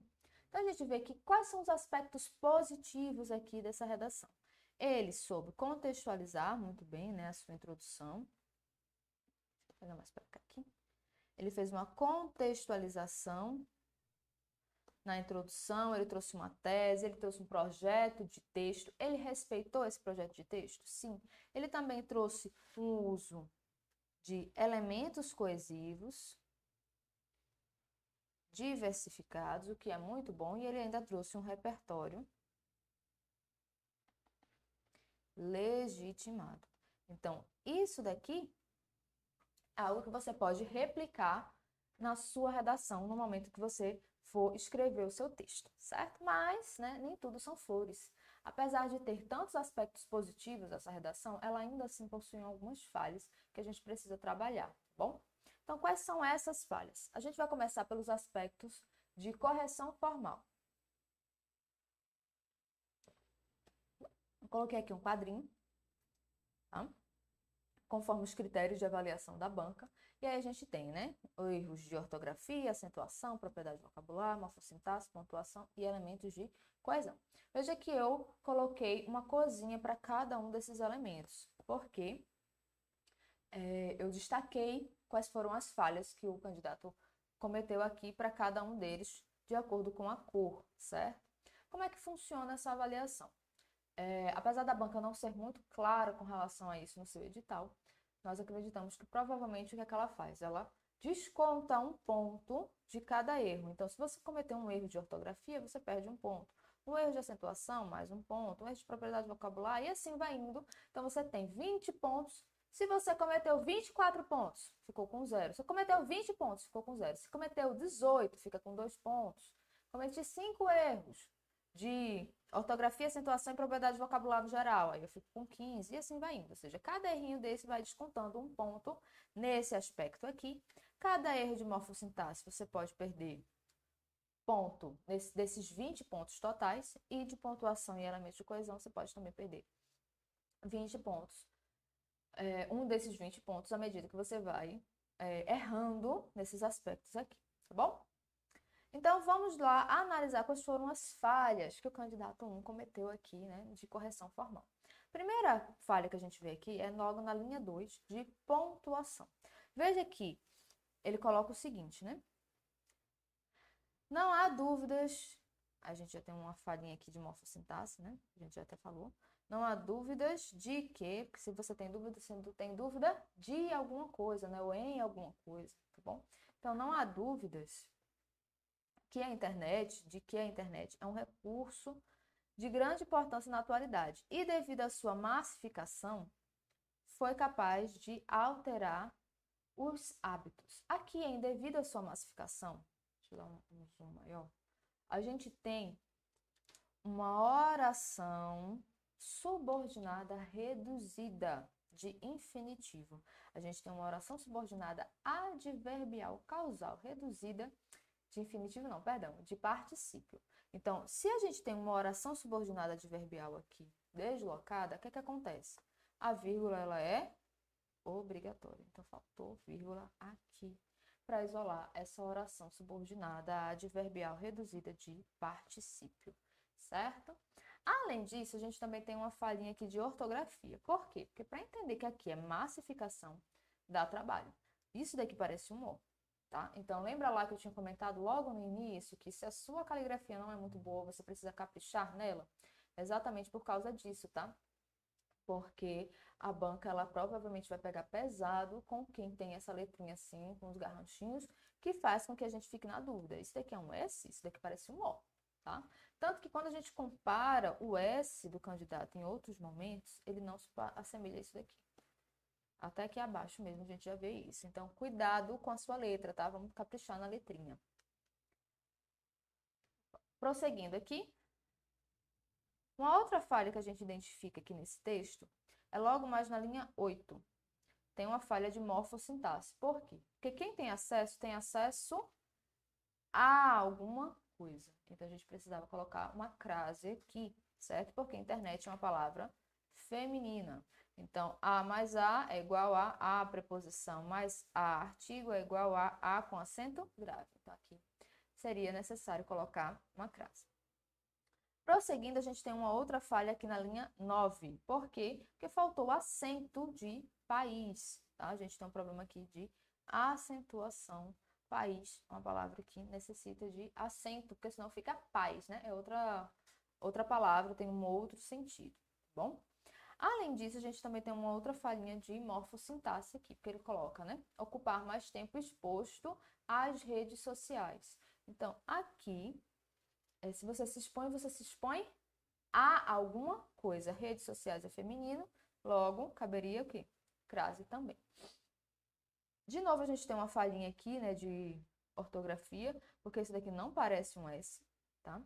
Então, a gente vê que quais são os aspectos positivos aqui dessa redação. Ele soube contextualizar muito bem, né, a sua introdução. Deixa eu pegar mais para cá aqui. Ele fez uma contextualização na introdução, ele trouxe uma tese, ele trouxe um projeto de texto. Ele respeitou esse projeto de texto? Sim. Ele também trouxe um uso de elementos coesivos, diversificados, o que é muito bom, e ele ainda trouxe um repertório legitimado. Então, isso daqui é algo que você pode replicar na sua redação no momento que você for escrever o seu texto, certo? Mas, né, nem tudo são flores. Apesar de ter tantos aspectos positivos essa redação, ela ainda assim possui algumas falhas que a gente precisa trabalhar, tá bom? Então, quais são essas falhas? A gente vai começar pelos aspectos de correção formal. Eu coloquei aqui um quadrinho, tá? Conforme os critérios de avaliação da banca. E aí a gente tem, né, erros de ortografia, acentuação, propriedade vocabular, morfossintaxe, pontuação e elementos de coesão. Veja que eu coloquei uma coisinha para cada um desses elementos, porque eu destaquei quais foram as falhas que o candidato cometeu aqui para cada um deles, de acordo com a cor, certo? Como é que funciona essa avaliação? Apesar da banca não ser muito clara com relação a isso no seu edital, nós acreditamos que provavelmente o que é que ela faz? Ela desconta um ponto de cada erro. Então, se você cometer um erro de ortografia, você perde um ponto. Um erro de acentuação, mais um ponto. Um erro de propriedade vocabular, e assim vai indo. Então, você tem 20 pontos. Se você cometeu 24 pontos, ficou com 0. Se cometeu 20 pontos, ficou com 0. Se cometeu 18, fica com 2 pontos. Cometi 5 erros de ortografia, acentuação e propriedade vocabular no geral. Aí eu fico com 15 e assim vai indo. Ou seja, cada errinho desse vai descontando um ponto nesse aspecto aqui. Cada erro de morfossintaxe você pode perder ponto desses 20 pontos totais. E de pontuação e elementos de coesão você pode também perder 20 pontos. Um desses 20 pontos à medida que você vai errando nesses aspectos aqui, tá bom? Então, vamos lá analisar quais foram as falhas que o candidato 1 cometeu aqui, né, de correção formal. A primeira falha que a gente vê aqui é logo na linha 2, de pontuação. Veja que ele coloca o seguinte, né? Não há dúvidas... A gente já tem uma falhinha aqui de morfossintaxe, né? A gente já até falou. Não há dúvidas de que... Porque se você tem dúvida, você tem dúvida de alguma coisa, né? Ou em alguma coisa, tá bom? Então, não há dúvidas... de que a internet é um recurso de grande importância na atualidade e, devido à sua massificação, foi capaz de alterar os hábitos. Aqui, em devido à sua massificação, deixa eu dar um zoom maior, a gente tem uma oração subordinada reduzida de infinitivo. A gente tem uma oração subordinada adverbial causal reduzida de infinitivo não, perdão, de particípio. Então, se a gente tem uma oração subordinada adverbial aqui deslocada, o que é que acontece? A vírgula, ela é obrigatória. Então, faltou vírgula aqui para isolar essa oração subordinada adverbial reduzida de particípio, certo? Além disso, a gente também tem uma falhinha aqui de ortografia. Por quê? Porque para entender que aqui é massificação, dá trabalho. Isso daqui parece um O. Tá? Então, lembra lá que eu tinha comentado logo no início que se a sua caligrafia não é muito boa, você precisa caprichar nela? Exatamente por causa disso, tá? Porque a banca, ela provavelmente vai pegar pesado com quem tem essa letrinha assim, com os garranchinhos, que faz com que a gente fique na dúvida. Isso daqui é um S? Isso daqui parece um O, tá? Tanto que quando a gente compara o S do candidato em outros momentos, ele não se assemelha a isso daqui. Até aqui abaixo mesmo a gente já vê isso. Então, cuidado com a sua letra, tá? Vamos caprichar na letrinha. Prosseguindo aqui. Uma outra falha que a gente identifica aqui nesse texto é logo mais na linha 8. Tem uma falha de morfossintaxe. Por quê? Porque quem tem acesso a alguma coisa. Então, a gente precisava colocar uma crase aqui, certo? Porque internet é uma palavra feminina. Então, A mais A é igual a preposição mais A artigo é igual a com acento grave. Então, aqui seria necessário colocar uma crase. Prosseguindo, a gente tem uma outra falha aqui na linha 9. Por quê? Porque faltou acento de país. Tá? A gente tem um problema aqui de acentuação. País, uma palavra que necessita de acento, porque senão fica paz, né? É outra palavra, tem um outro sentido, tá bom? Além disso, a gente também tem uma outra falhinha de morfossintaxe aqui, porque ele coloca, né? Ocupar mais tempo exposto às redes sociais. Então, aqui, se você se expõe a alguma coisa. Redes sociais é feminino, logo, caberia o quê? Crase também. De novo, a gente tem uma falhinha aqui, né, de ortografia, porque isso daqui não parece um S, tá?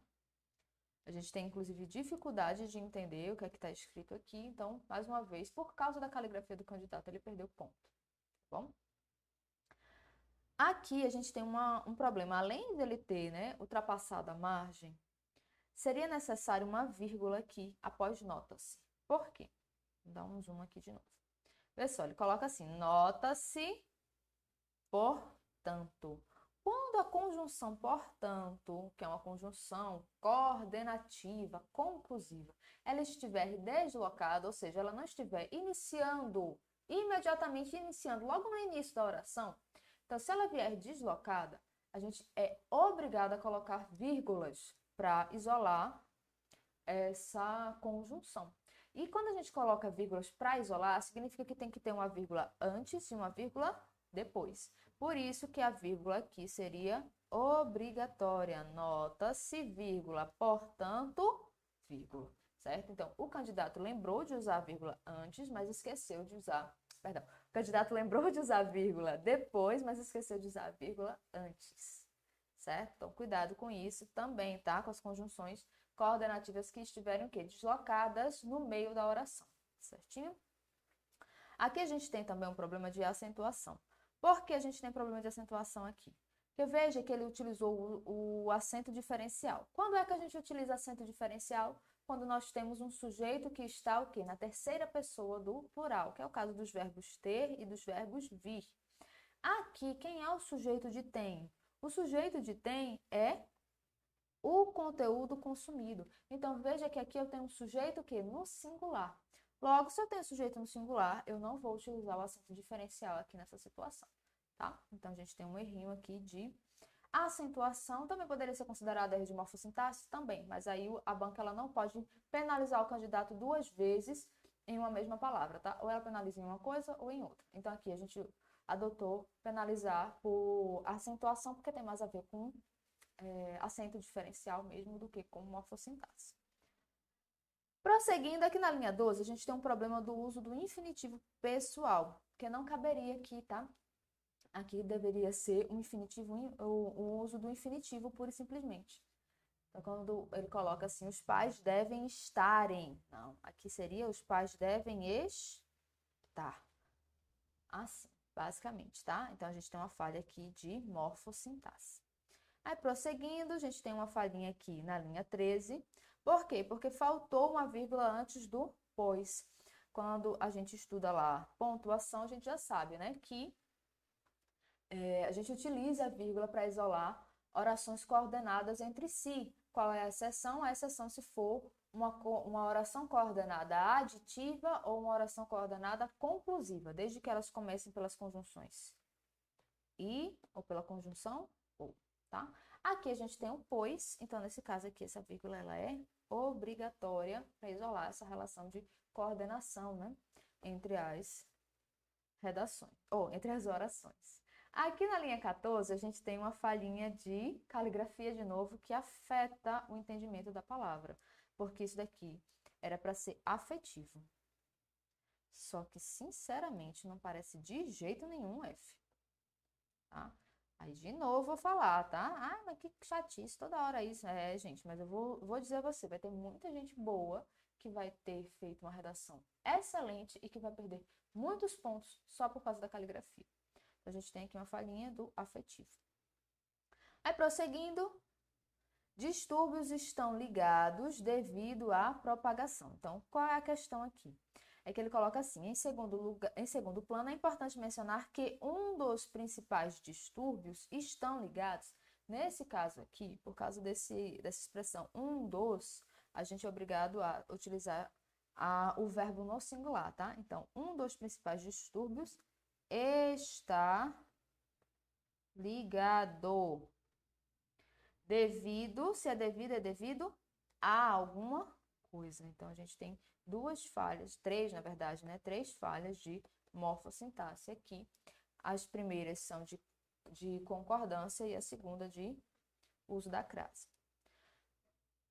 A gente tem, inclusive, dificuldade de entender o que é que está escrito aqui. Então, mais uma vez, por causa da caligrafia do candidato, ele perdeu ponto. Tá bom? Aqui a gente tem um problema. Além dele ter, né, ultrapassado a margem, seria necessário uma vírgula aqui após nota-se. Por quê? Vou dar um zoom aqui de novo. Pessoal, ele coloca assim, nota-se, portanto. Quando a conjunção portanto, que é uma conjunção coordenativa, conclusiva, ela estiver deslocada, ou seja, ela não estiver imediatamente iniciando, logo no início da oração, então se ela vier deslocada, a gente é obrigado a colocar vírgulas para isolar essa conjunção. E quando a gente coloca vírgulas para isolar, significa que tem que ter uma vírgula antes e uma vírgula depois. Por isso que a vírgula aqui seria obrigatória. Nota-se, vírgula, portanto, vírgula, certo? Então, o candidato lembrou de usar a vírgula antes, mas esqueceu de usar... Perdão. O candidato lembrou de usar a vírgula depois, mas esqueceu de usar a vírgula antes, certo? Então, cuidado com isso também, tá? Com as conjunções coordenativas que estiverem o quê? Deslocadas no meio da oração, certinho? Aqui a gente tem também um problema de acentuação. Por que a gente tem problema de acentuação aqui? Porque veja que ele utilizou o acento diferencial. Quando é que a gente utiliza acento diferencial? Quando nós temos um sujeito que está o quê? Na terceira pessoa do plural, que é o caso dos verbos ter e dos verbos vir. Aqui, quem é o sujeito de tem? O sujeito de tem é o conteúdo consumido. Então, veja que aqui eu tenho um sujeito que no singular. Logo, se eu tenho sujeito no singular, eu não vou utilizar o acento diferencial aqui nessa situação, tá? Então, a gente tem um errinho aqui de acentuação. Também poderia ser considerado erro de morfossintaxe? Também, mas aí a banca ela não pode penalizar o candidato duas vezes em uma mesma palavra, tá? Ou ela penaliza em uma coisa ou em outra. Então, aqui a gente adotou penalizar por acentuação, porque tem mais a ver com acento diferencial mesmo do que com morfossintaxe. Prosseguindo, aqui na linha 12, a gente tem um problema do uso do infinitivo pessoal, que não caberia aqui, tá? Aqui deveria ser um infinitivo, o uso do infinitivo pura e simplesmente. Então, quando ele coloca assim, os pais devem estarem. Não, aqui seria os pais devem estar. Assim, basicamente, tá? Então, a gente tem uma falha aqui de morfossintaxe. Aí, prosseguindo, a gente tem uma falhinha aqui na linha 13. Por quê? Porque faltou uma vírgula antes do pois. Quando a gente estuda lá pontuação, a gente já sabe, né? Que a gente utiliza a vírgula para isolar orações coordenadas entre si. Qual é a exceção? A exceção se for uma oração coordenada aditiva ou uma oração coordenada conclusiva, desde que elas comecem pelas conjunções e ou pela conjunção ou, tá? Aqui a gente tem um pois, então nesse caso aqui essa vírgula ela é obrigatória para isolar essa relação de coordenação, né, entre as redações, ou entre as orações. Aqui na linha 14 a gente tem uma falhinha de caligrafia de novo que afeta o entendimento da palavra, porque isso daqui era para ser afetivo. Só que, sinceramente, não parece de jeito nenhum F. Tá? Aí, de novo, vou falar, tá? Ah, mas que chatice toda hora isso. É, gente, mas eu vou dizer a você, vai ter muita gente boa que vai ter feito uma redação excelente e que vai perder muitos pontos só por causa da caligrafia. Então, a gente tem aqui uma falhinha do afetivo. Aí, prosseguindo, distúrbios estão ligados devido à propagação. Então, qual é a questão aqui? É que ele coloca assim, em segundo plano, é importante mencionar que um dos principais distúrbios estão ligados, nesse caso aqui, por causa dessa expressão um dos, a gente é obrigado a utilizar o verbo no singular, tá? Então, um dos principais distúrbios está ligado. Devido, se é devido, é devido a alguma coisa. Então, a gente tem três falhas de morfossintaxe aqui. As primeiras são de concordância e a segunda de uso da crase.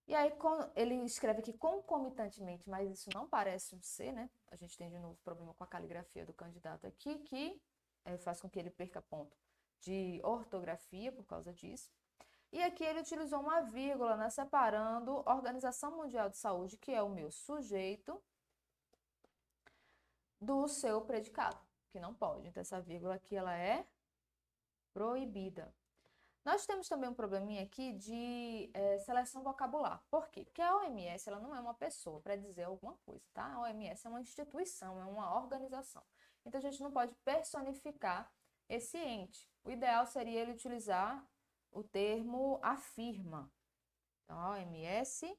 E aí, ele escreve aqui concomitantemente, mas isso não parece um C, né? A gente tem de novo problema com a caligrafia do candidato aqui, que faz com que ele perca ponto de ortografia por causa disso. E aqui ele utilizou uma vírgula, né, separando Organização Mundial de Saúde, que é o meu sujeito, do seu predicado, que não pode. Então, essa vírgula aqui ela é proibida. Nós temos também um probleminha aqui de seleção vocabular. Por quê? Porque a OMS ela não é uma pessoa para dizer alguma coisa, tá? A OMS é uma instituição, é uma organização. Então, a gente não pode personificar esse ente. O ideal seria ele utilizar o termo afirma. Então, a OMS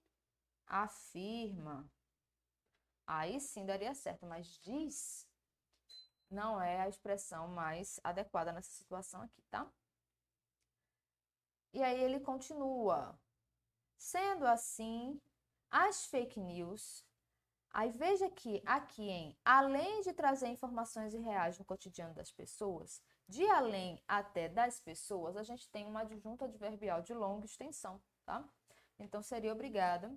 afirma. Aí sim daria certo, mas diz não é a expressão mais adequada nessa situação aqui, tá? E aí ele continua. Sendo assim, as fake news... Aí veja que aqui em, além de trazer informações irreais no cotidiano das pessoas... De além até das pessoas, a gente tem uma adjunta adverbial de longa extensão, tá? Então, seria obrigada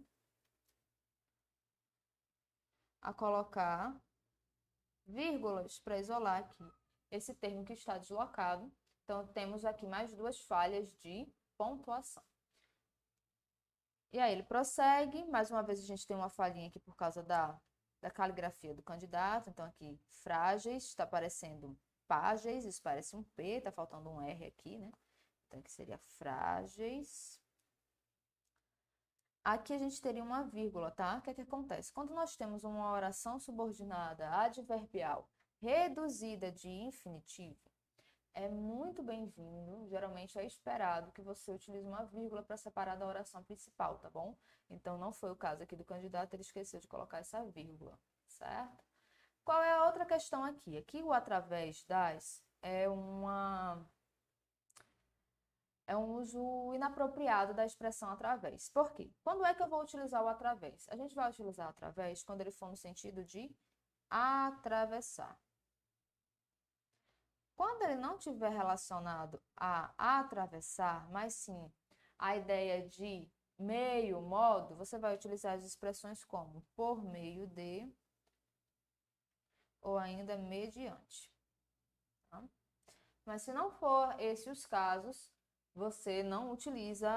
a colocar vírgulas para isolar aqui esse termo que está deslocado. Então, temos aqui mais duas falhas de pontuação. E aí, ele prossegue. Mais uma vez, a gente tem uma falhinha aqui por causa da caligrafia do candidato. Então, aqui, frágeis, está aparecendo... Págeis, isso parece um P, tá faltando um R aqui, né? Então, que seria frágeis. Aqui a gente teria uma vírgula, tá? O que é que acontece? Quando nós temos uma oração subordinada adverbial reduzida de infinitivo, é muito bem-vindo, geralmente é esperado que você utilize uma vírgula para separar da oração principal, tá bom? Então, não foi o caso aqui do candidato, ele esqueceu de colocar essa vírgula, certo? Qual é a outra questão aqui? Aqui o através das é um uso inapropriado da expressão através. Por quê? Quando é que eu vou utilizar o através? A gente vai utilizar o através quando ele for no sentido de atravessar. Quando ele não estiver relacionado a atravessar, mas sim a ideia de meio, modo, você vai utilizar as expressões como por meio de... ou ainda mediante. Tá? Mas se não for esses os casos, você não utiliza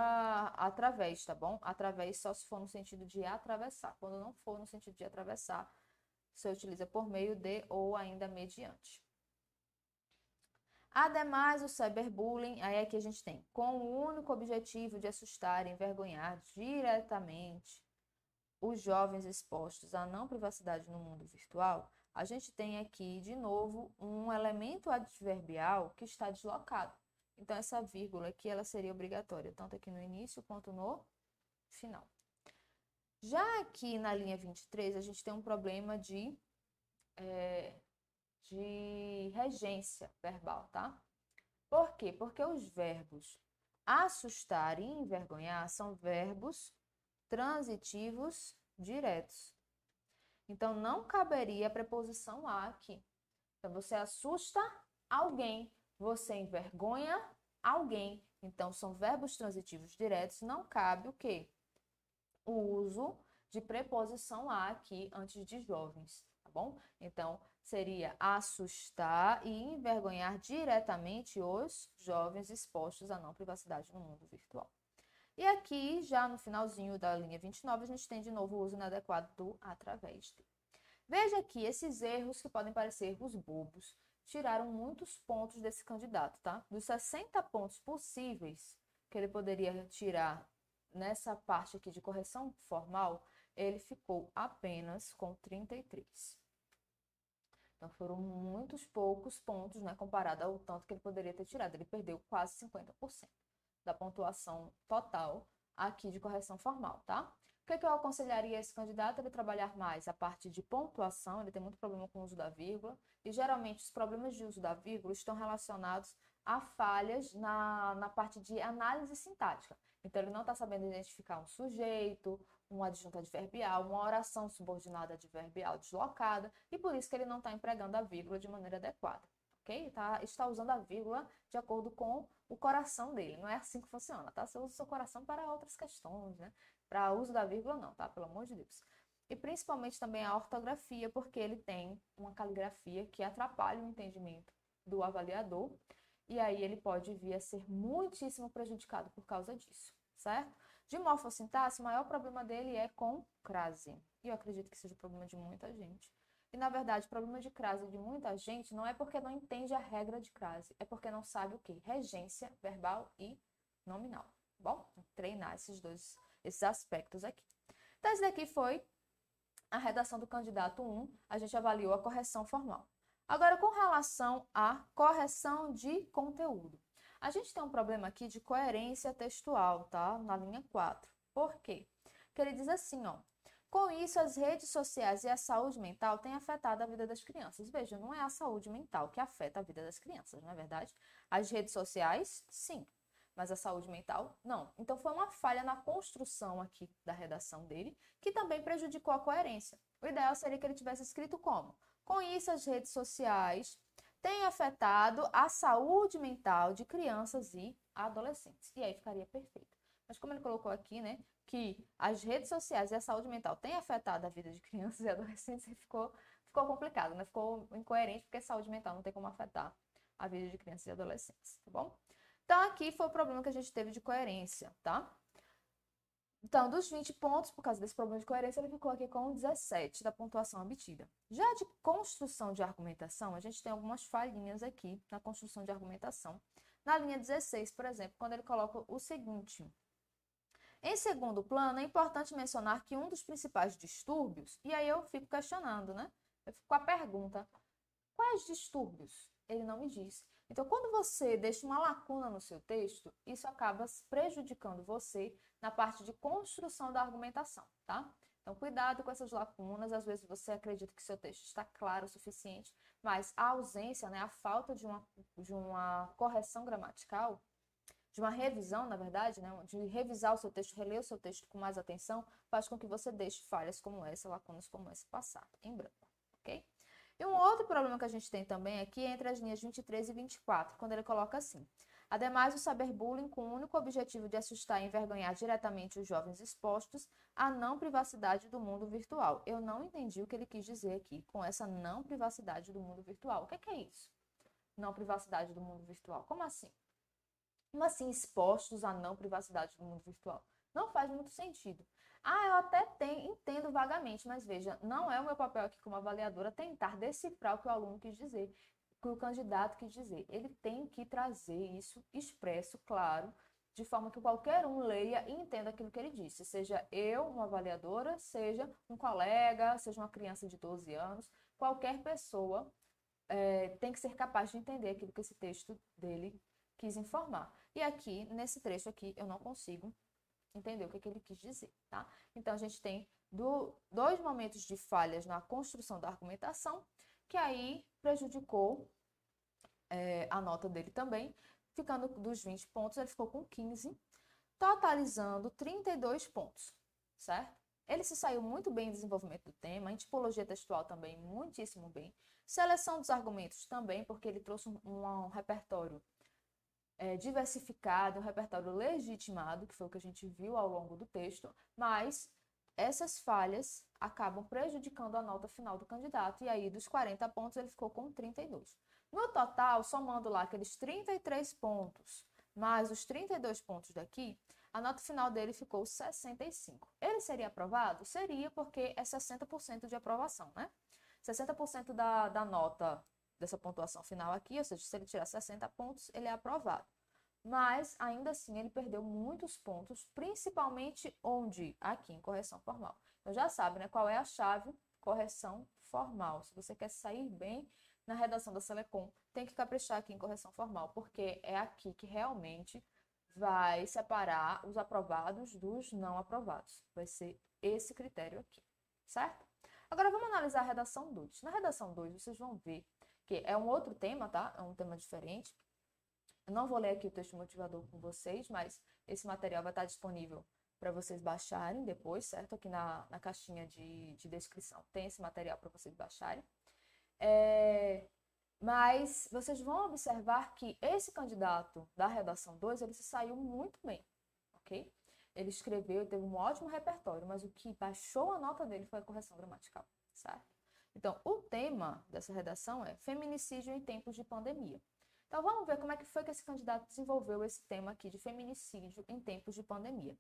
através, tá bom? Através só se for no sentido de atravessar. Quando não for no sentido de atravessar, você utiliza por meio de ou ainda mediante. Ademais, o cyberbullying, aí aqui a gente tem, com o único objetivo de assustar e envergonhar diretamente os jovens expostos à não privacidade no mundo virtual, a gente tem aqui, de novo, um elemento adverbial que está deslocado. Então, essa vírgula aqui, ela seria obrigatória, tanto aqui no início quanto no final. Já aqui na linha 23, a gente tem um problema de regência verbal, tá? Por quê? Porque os verbos assustar e envergonhar são verbos transitivos diretos. Então, não caberia a preposição a aqui. Então, você assusta alguém, você envergonha alguém. Então, são verbos transitivos diretos, não cabe o quê? O uso de preposição a aqui antes de jovens, tá bom? Então, seria assustar e envergonhar diretamente os jovens expostos à não privacidade no mundo virtual. E aqui, já no finalzinho da linha 29, a gente tem de novo o uso inadequado do através de. Veja aqui, esses erros que podem parecer erros bobos tiraram muitos pontos desse candidato, tá? Dos 60 pontos possíveis que ele poderia tirar nessa parte aqui de correção formal, ele ficou apenas com 33. Então, foram muitos poucos pontos, né, comparado ao tanto que ele poderia ter tirado. Ele perdeu quase 50% da pontuação total aqui de correção formal, tá? O que é que eu aconselharia esse candidato? Ele trabalhar mais a parte de pontuação, ele tem muito problema com o uso da vírgula, e geralmente os problemas de uso da vírgula estão relacionados a falhas na parte de análise sintática. Então, ele não está sabendo identificar um sujeito, um adjunto adverbial, uma oração subordinada adverbial deslocada, e por isso que ele não está empregando a vírgula de maneira adequada, ok? Está usando a vírgula de acordo com o coração dele, não é assim que funciona, tá? Você usa o seu coração para outras questões, né? Para uso da vírgula não, tá? Pelo amor de Deus. E principalmente também a ortografia, porque ele tem uma caligrafia que atrapalha o entendimento do avaliador, e aí ele pode vir a ser muitíssimo prejudicado por causa disso, certo? De morfossintaxe, o maior problema dele é com crase. E eu acredito que seja o problema de muita gente. E, na verdade, o problema de crase de muita gente não é porque não entende a regra de crase, é porque não sabe o que? Regência verbal e nominal. Bom, treinar esses aspectos aqui. Então, esse daqui foi a redação do candidato 1. A gente avaliou a correção formal. Agora, com relação à correção de conteúdo. A gente tem um problema aqui de coerência textual, tá? Na linha 4. Por quê? Porque ele diz assim, ó. Com isso, as redes sociais e a saúde mental têm afetado a vida das crianças. Veja, não é a saúde mental que afeta a vida das crianças, não é verdade? As redes sociais, sim, mas a saúde mental, não. Então, foi uma falha na construção aqui da redação dele, que também prejudicou a coerência. O ideal seria que ele tivesse escrito como? Com isso, as redes sociais têm afetado a saúde mental de crianças e adolescentes. E aí ficaria perfeito. Mas como ele colocou aqui, né, que as redes sociais e a saúde mental têm afetado a vida de crianças e adolescentes, ficou complicado, né? Ficou incoerente, porque saúde mental não tem como afetar a vida de crianças e adolescentes, tá bom? Então, aqui foi o problema que a gente teve de coerência, tá? Então, dos 20 pontos, por causa desse problema de coerência, ele ficou aqui com 17 da pontuação obtida. Já de construção de argumentação, a gente tem algumas falhinhas aqui na construção de argumentação. Na linha 16, por exemplo, quando ele coloca o seguinte... Em segundo plano, é importante mencionar que um dos principais distúrbios, e aí eu fico questionando, né? Eu fico com a pergunta, quais distúrbios? Ele não me diz. Então, quando você deixa uma lacuna no seu texto, isso acaba prejudicando você na parte de construção da argumentação, tá? Então, cuidado com essas lacunas. Às vezes você acredita que seu texto está claro o suficiente, mas a ausência, né, a falta de uma correção gramatical, de uma revisão, na verdade, né? De revisar o seu texto, reler o seu texto com mais atenção, faz com que você deixe falhas como essa, lacunas como essa passar em branco, ok? E um outro problema que a gente tem também aqui é entre as linhas 23 e 24, quando ele coloca assim. Ademais, o cyberbullying, com o único objetivo de assustar e envergonhar diretamente os jovens expostos à não privacidade do mundo virtual. Eu não entendi o que ele quis dizer aqui com essa não privacidade do mundo virtual. O que é isso? Não privacidade do mundo virtual. Como assim? Como assim, expostos à não privacidade do mundo virtual? Não faz muito sentido. Ah, eu até entendo vagamente, mas veja, não é o meu papel aqui como avaliadora tentar decifrar o que o aluno quis dizer, o que o candidato quis dizer. Ele tem que trazer isso expresso, claro, de forma que qualquer um leia e entenda aquilo que ele disse. Seja eu, uma avaliadora, seja um colega, seja uma criança de 12 anos, qualquer pessoa tem que ser capaz de entender aquilo que esse texto dele quis informar. E aqui, nesse trecho aqui, eu não consigo entender o que ele quis dizer, tá? Então, a gente tem dois momentos de falhas na construção da argumentação, que aí prejudicou a nota dele também. Ficando dos 20 pontos, ele ficou com 15, totalizando 32 pontos, certo? Ele se saiu muito bem em desenvolvimento do tema, em tipologia textual também, muitíssimo bem. Seleção dos argumentos também, porque ele trouxe um repertório diversificado, um repertório legitimado, que foi o que a gente viu ao longo do texto, mas essas falhas acabam prejudicando a nota final do candidato. E aí, dos 40 pontos, ele ficou com 32. No total, somando lá aqueles 33 pontos, mais os 32 pontos daqui, a nota final dele ficou 65. Ele seria aprovado? Seria, porque é 60% de aprovação, né? 60% da nota dessa pontuação final aqui, ou seja, se ele tirar 60 pontos, ele é aprovado. Mas, ainda assim, ele perdeu muitos pontos, principalmente onde? Aqui, em correção formal. Então, já sabe, né, qual é a chave? Correção formal. Se você quer sair bem na redação da Selecon, tem que caprichar aqui em correção formal, porque é aqui que realmente vai separar os aprovados dos não aprovados. Vai ser esse critério aqui, certo? Agora, vamos analisar a redação 2. Na redação 2, vocês vão ver que é um outro tema, tá? É um tema diferente. Eu não vou ler aqui o texto motivador com vocês, mas esse material vai estar disponível para vocês baixarem depois, certo? Aqui na caixinha de descrição tem esse material para vocês baixarem. Mas vocês vão observar que esse candidato da redação 2, ele se saiu muito bem, ok? Ele escreveu, teve um ótimo repertório, mas o que baixou a nota dele foi a correção gramatical, certo? Então, o tema dessa redação é feminicídio em tempos de pandemia. Então, vamos ver como é que foi que esse candidato desenvolveu esse tema aqui de feminicídio em tempos de pandemia.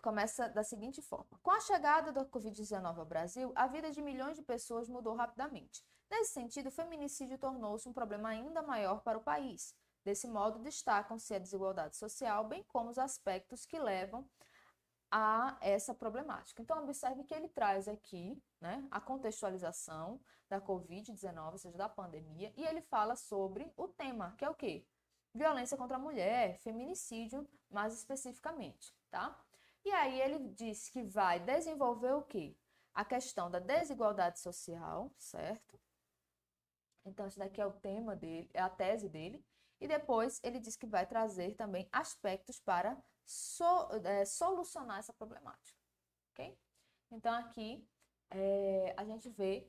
Começa da seguinte forma. Com a chegada da Covid-19 ao Brasil, a vida de milhões de pessoas mudou rapidamente. Nesse sentido, o feminicídio tornou-se um problema ainda maior para o país. Desse modo, destacam-se a desigualdade social, bem como os aspectos que levam a essa problemática. Então, observe que ele traz aqui, né, a contextualização da Covid-19, ou seja, da pandemia, e ele fala sobre o tema, que é o quê? Violência contra a mulher, feminicídio, mais especificamente, tá? E aí ele diz que vai desenvolver o quê? A questão da desigualdade social, certo? Então, isso daqui é o tema dele, é a tese dele. E depois ele diz que vai trazer também aspectos para solucionar essa problemática, ok? Então, aqui a gente vê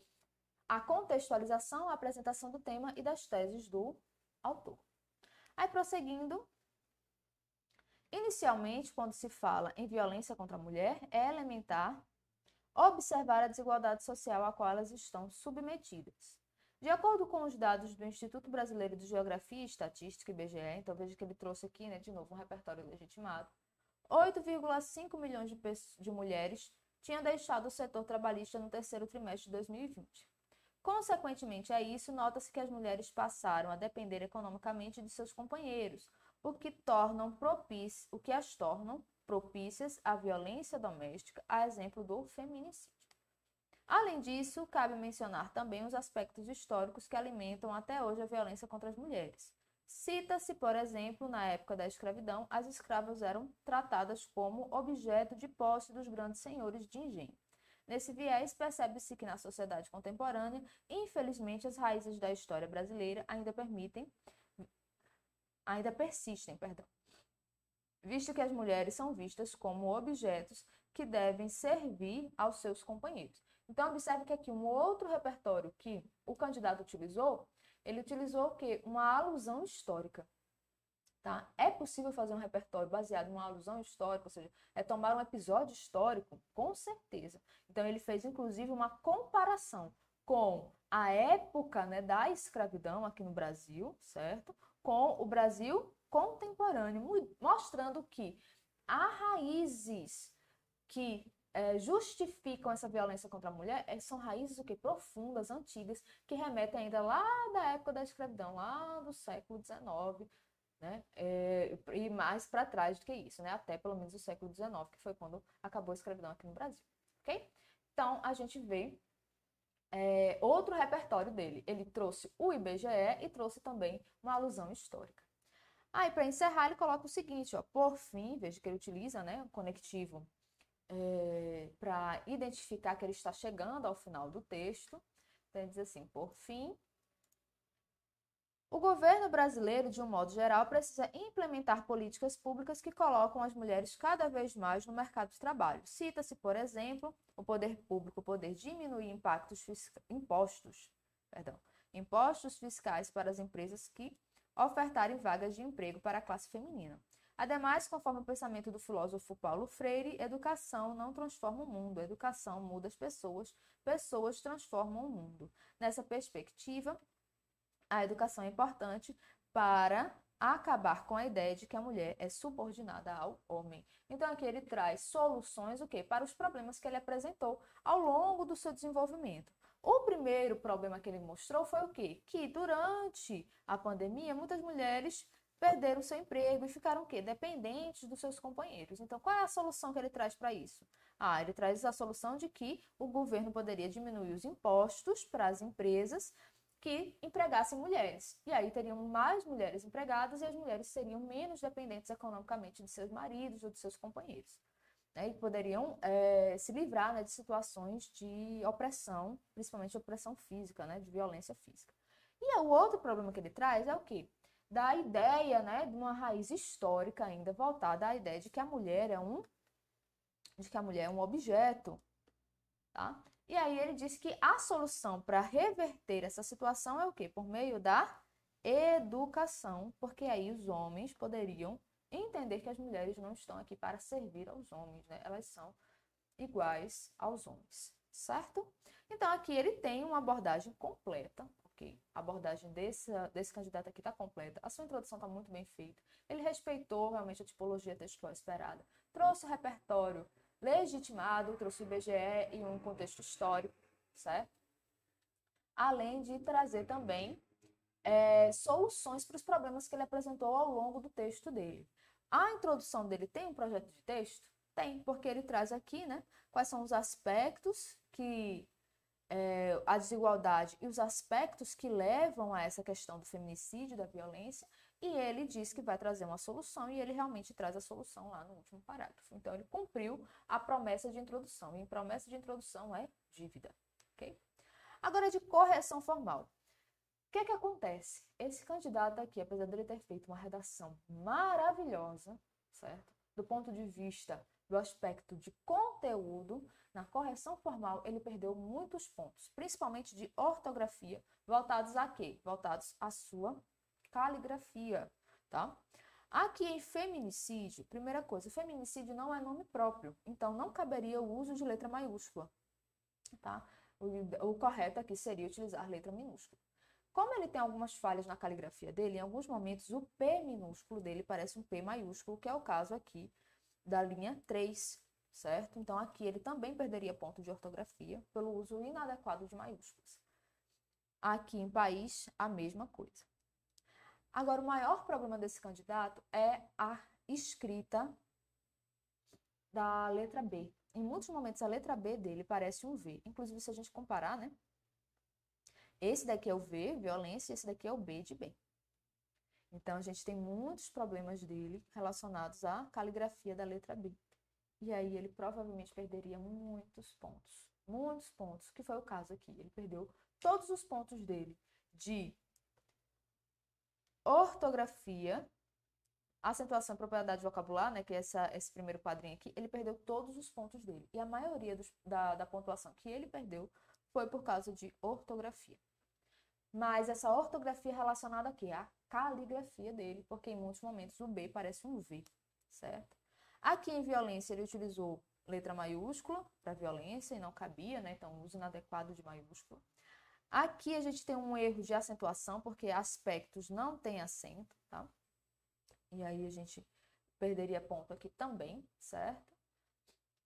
a contextualização, a apresentação do tema e das teses do autor. Aí, prosseguindo, inicialmente, quando se fala em violência contra a mulher, é elementar observar a desigualdade social a qual elas estão submetidas. De acordo com os dados do Instituto Brasileiro de Geografia e Estatística, IBGE, então veja que ele trouxe aqui, né, de novo, um repertório legitimado, 8,5 milhões de mulheres tinham deixado o setor trabalhista no terceiro trimestre de 2020. Consequentemente a isso, nota-se que as mulheres passaram a depender economicamente de seus companheiros, o que as tornam propícias à violência doméstica, a exemplo do feminicídio. Além disso, cabe mencionar também os aspectos históricos que alimentam até hoje a violência contra as mulheres. Cita-se, por exemplo, na época da escravidão, as escravas eram tratadas como objeto de posse dos grandes senhores de engenho. Nesse viés, percebe-se que na sociedade contemporânea, infelizmente, as raízes da história brasileira ainda persistem, visto que as mulheres são vistas como objetos que devem servir aos seus companheiros. Então, observe que aqui um outro repertório que o candidato utilizou, ele utilizou o quê? Uma alusão histórica, tá? É possível fazer um repertório baseado em uma alusão histórica, ou seja, é tomar um episódio histórico? Com certeza. Então, ele fez, inclusive, uma comparação com a época, né, da escravidão aqui no Brasil, certo? Com o Brasil contemporâneo, mostrando que há raízes que justificam essa violência contra a mulher, são raízes o quê? Profundas, antigas, que remetem ainda lá da época da escravidão, lá do século XIX, né? E mais para trás do que isso, né? Até pelo menos o século XIX, que foi quando acabou a escravidão aqui no Brasil, ok? Então, a gente vê outro repertório dele. Ele trouxe o IBGE e trouxe também uma alusão histórica. Aí, para encerrar, ele coloca o seguinte, ó, por fim, veja que ele utiliza, né, um conectivo para identificar que ele está chegando ao final do texto. Então, ele diz assim, por fim, o governo brasileiro, de um modo geral, precisa implementar políticas públicas que colocam as mulheres cada vez mais no mercado de trabalho. Cita-se, por exemplo, o poder público poder diminuir impostos fiscais para as empresas que ofertarem vagas de emprego para a classe feminina. Ademais, conforme o pensamento do filósofo Paulo Freire, educação não transforma o mundo, educação muda as pessoas, pessoas transformam o mundo. Nessa perspectiva, a educação é importante para acabar com a ideia de que a mulher é subordinada ao homem. Então aqui ele traz soluções o quê? Para os problemas que ele apresentou ao longo do seu desenvolvimento. O primeiro problema que ele mostrou foi o quê? Que durante a pandemia muitas mulheres perderam seu emprego e ficaram o quê? Dependentes dos seus companheiros. Então, qual é a solução que ele traz para isso? Ah, ele traz a solução de que o governo poderia diminuir os impostos para as empresas que empregassem mulheres. E aí teriam mais mulheres empregadas e as mulheres seriam menos dependentes economicamente de seus maridos ou de seus companheiros. Né? E poderiam se livrar, né, de situações de opressão, principalmente opressão física, né, de violência física. E o outro problema que ele traz é o quê? Da ideia, né, de uma raiz histórica ainda voltada à ideia de que a mulher é um objeto, tá? E aí ele diz que a solução para reverter essa situação é o quê? Por meio da educação, porque aí os homens poderiam entender que as mulheres não estão aqui para servir aos homens, né? Elas são iguais aos homens, certo? Então aqui ele tem uma abordagem completa. A abordagem desse candidato aqui está completa, a sua introdução está muito bem feita, ele respeitou realmente a tipologia textual esperada, trouxe o repertório legitimado, trouxe o IBGE em um contexto histórico, certo? Além de trazer também soluções para os problemas que ele apresentou ao longo do texto dele. A introdução dele tem um projeto de texto? Tem, porque ele traz aqui, né, quais são os aspectos que... a desigualdade e os aspectos que levam a essa questão do feminicídio, da violência, e ele diz que vai trazer uma solução, e ele realmente traz a solução lá no último parágrafo. Então, ele cumpriu a promessa de introdução, e promessa de introdução é dívida, ok? Agora, de correção formal. O que é que acontece? Esse candidato aqui, apesar de ele ter feito uma redação maravilhosa, certo? Do ponto de vista do aspecto de conteúdo, na correção formal ele perdeu muitos pontos, principalmente de ortografia, voltados a quê? Voltados à sua caligrafia, tá? Aqui em feminicídio, primeira coisa, feminicídio não é nome próprio, então não caberia o uso de letra maiúscula, tá? O correto aqui seria utilizar letra minúscula. Como ele tem algumas falhas na caligrafia dele, em alguns momentos o P minúsculo dele parece um P maiúsculo, que é o caso aqui da linha 3, certo? Então, aqui ele também perderia ponto de ortografia pelo uso inadequado de maiúsculas. Aqui em país, a mesma coisa. Agora, o maior problema desse candidato é a escrita da letra B. Em muitos momentos, a letra B dele parece um V. Inclusive, se a gente comparar, né? Esse daqui é o V, violência, e esse daqui é o B de bem. Então, a gente tem muitos problemas dele relacionados à caligrafia da letra B. E aí, ele provavelmente perderia muitos pontos, que foi o caso aqui. Ele perdeu todos os pontos dele de ortografia, acentuação e propriedade vocabular, né, que é esse primeiro quadrinho aqui, ele perdeu todos os pontos dele. E a maioria da pontuação que ele perdeu foi por causa de ortografia. Mas essa ortografia é relacionada aqui à caligrafia dele, porque em muitos momentos o B parece um V, certo? Aqui em violência ele utilizou letra maiúscula para violência e não cabia, né? Então, uso inadequado de maiúscula. Aqui a gente tem um erro de acentuação, porque aspectos não tem acento, tá? E aí a gente perderia ponto aqui também, certo?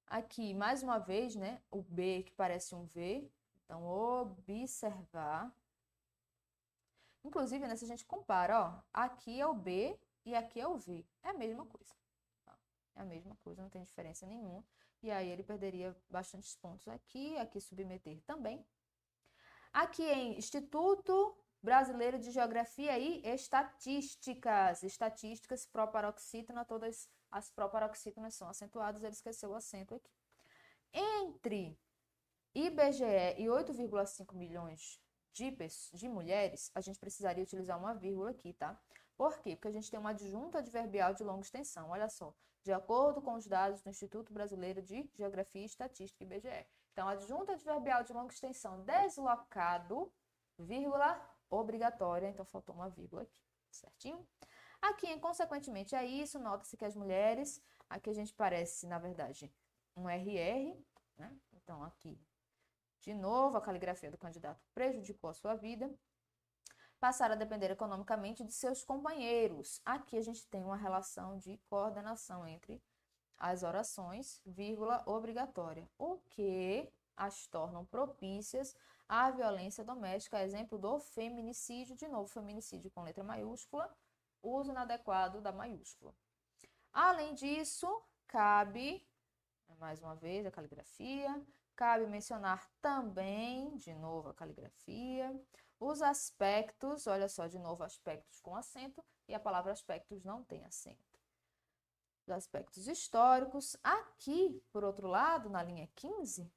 Aqui, mais uma vez, né? O B que parece um V, então observar. Inclusive, né, se a gente compara, ó, aqui é o B e aqui é o V. É a mesma coisa. Tá? É a mesma coisa, não tem diferença nenhuma. E aí ele perderia bastantes pontos aqui, aqui submeter também. Aqui em Instituto Brasileiro de Geografia e Estatísticas. Estatísticas, proparoxítona, todas as proparoxítonas são acentuadas, ele esqueceu o acento aqui. Entre IBGE e 8,5 milhões de mulheres, a gente precisaria utilizar uma vírgula aqui, tá? Por quê? Porque a gente tem uma adjunta adverbial de longa extensão. Olha só, de acordo com os dados do Instituto Brasileiro de Geografia e Estatística, IBGE. Então, adjunta adverbial de longa extensão deslocado, vírgula obrigatória. Então, faltou uma vírgula aqui, certinho? Aqui, consequentemente, a isso, nota-se que as mulheres, aqui a gente parece, na verdade, um RR, né? Então, aqui, de novo, a caligrafia do candidato prejudicou a sua vida, passaram a depender economicamente de seus companheiros. Aqui a gente tem uma relação de coordenação entre as orações, vírgula, obrigatória, o que as tornam propícias à violência doméstica, exemplo do feminicídio, de novo, feminicídio com letra maiúscula, uso inadequado da maiúscula. Além disso, cabe, mais uma vez, a caligrafia, cabe mencionar também, de novo, a caligrafia, os aspectos, olha só, de novo, aspectos com acento, e a palavra aspectos não tem acento. Os aspectos históricos, aqui, por outro lado, na linha 15,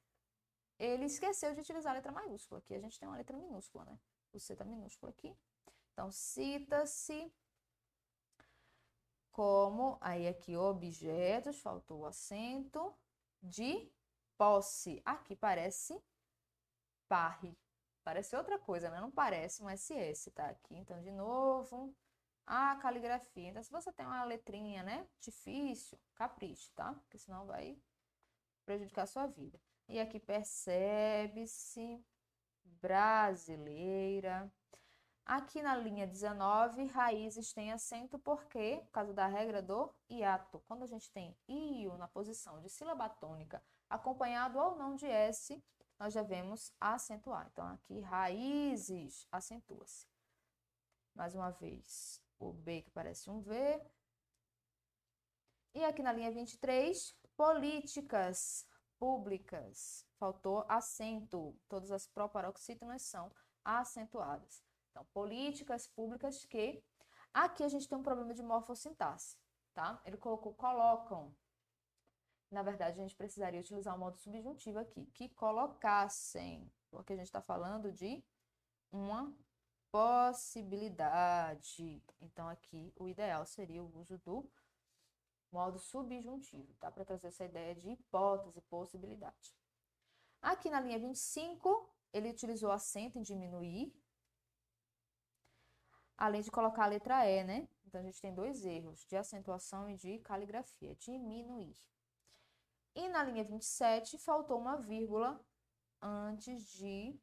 ele esqueceu de utilizar a letra maiúscula. Aqui a gente tem uma letra minúscula, né? O C tá minúsculo aqui. Então, cita-se como, aí aqui, objetos, faltou o acento, de posse. Aqui parece parre. Parece outra coisa, né? Não parece um SS, tá? Aqui, então, de novo, a caligrafia. Então, se você tem uma letrinha, né, difícil, capricho, tá? Porque senão vai prejudicar a sua vida. E aqui percebe-se, brasileira. Aqui na linha 19, raízes tem acento porque, por causa da regra do hiato. Quando a gente tem io na posição de sílaba tônica, acompanhado ou não de S, nós devemos acentuar. Então, aqui, raízes, acentua-se. Mais uma vez, o B que parece um V. E aqui na linha 23, políticas públicas. Faltou acento. Todas as proparoxítonas são acentuadas. Então, políticas públicas que... Aqui a gente tem um problema de morfossintaxe, tá? Ele colocou colocam. Na verdade, a gente precisaria utilizar o modo subjuntivo aqui. Que colocassem. Porque a gente está falando de uma... possibilidade. Então, aqui, o ideal seria o uso do modo subjuntivo, tá? Para trazer essa ideia de hipótese, possibilidade. Aqui na linha 25, ele utilizou acento em diminuir, além de colocar a letra E, né? Então, a gente tem dois erros, de acentuação e de caligrafia, diminuir. E na linha 27, faltou uma vírgula antes de,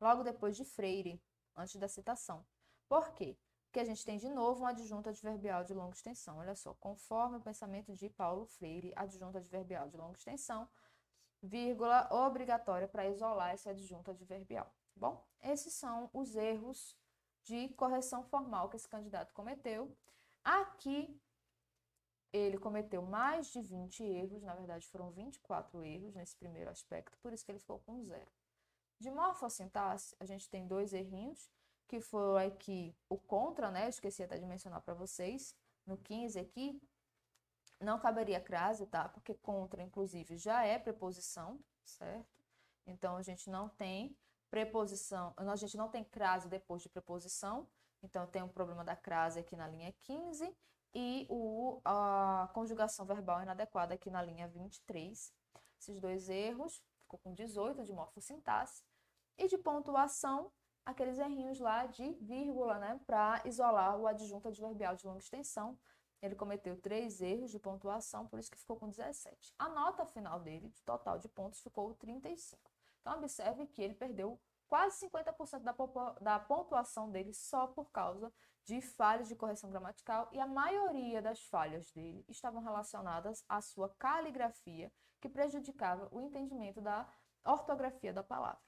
logo depois de Freire, antes da citação. Por quê? Porque a gente tem de novo um adjunto adverbial de longa extensão. Olha só, conforme o pensamento de Paulo Freire, adjunto adverbial de longa extensão, vírgula obrigatória para isolar esse adjunto adverbial. Bom, esses são os erros de correção formal que esse candidato cometeu. Aqui, ele cometeu mais de 20 erros, na verdade foram 24 erros nesse primeiro aspecto, por isso que ele ficou com 0. De morfossintaxe, a gente tem dois errinhos, que foi aqui o contra, né? Eu esqueci até de mencionar para vocês. No 15 aqui, não caberia crase, tá? Porque contra, inclusive, já é preposição, certo? Então, a gente não tem preposição, a gente não tem crase depois de preposição. Então, tem um problema da crase aqui na linha 15 e a conjugação verbal inadequada aqui na linha 23. Esses dois erros. Ficou com 18 de morfossintaxe. E de pontuação, aqueles errinhos lá de vírgula, né? Para isolar o adjunto adverbial de longa extensão. Ele cometeu 3 erros de pontuação, por isso que ficou com 17. A nota final dele, de total de pontos, ficou 35. Então, observe que ele perdeu quase 50% da pontuação dele só por causa de falhas de correção gramatical, e a maioria das falhas dele estavam relacionadas à sua caligrafia, que prejudicava o entendimento da ortografia da palavra.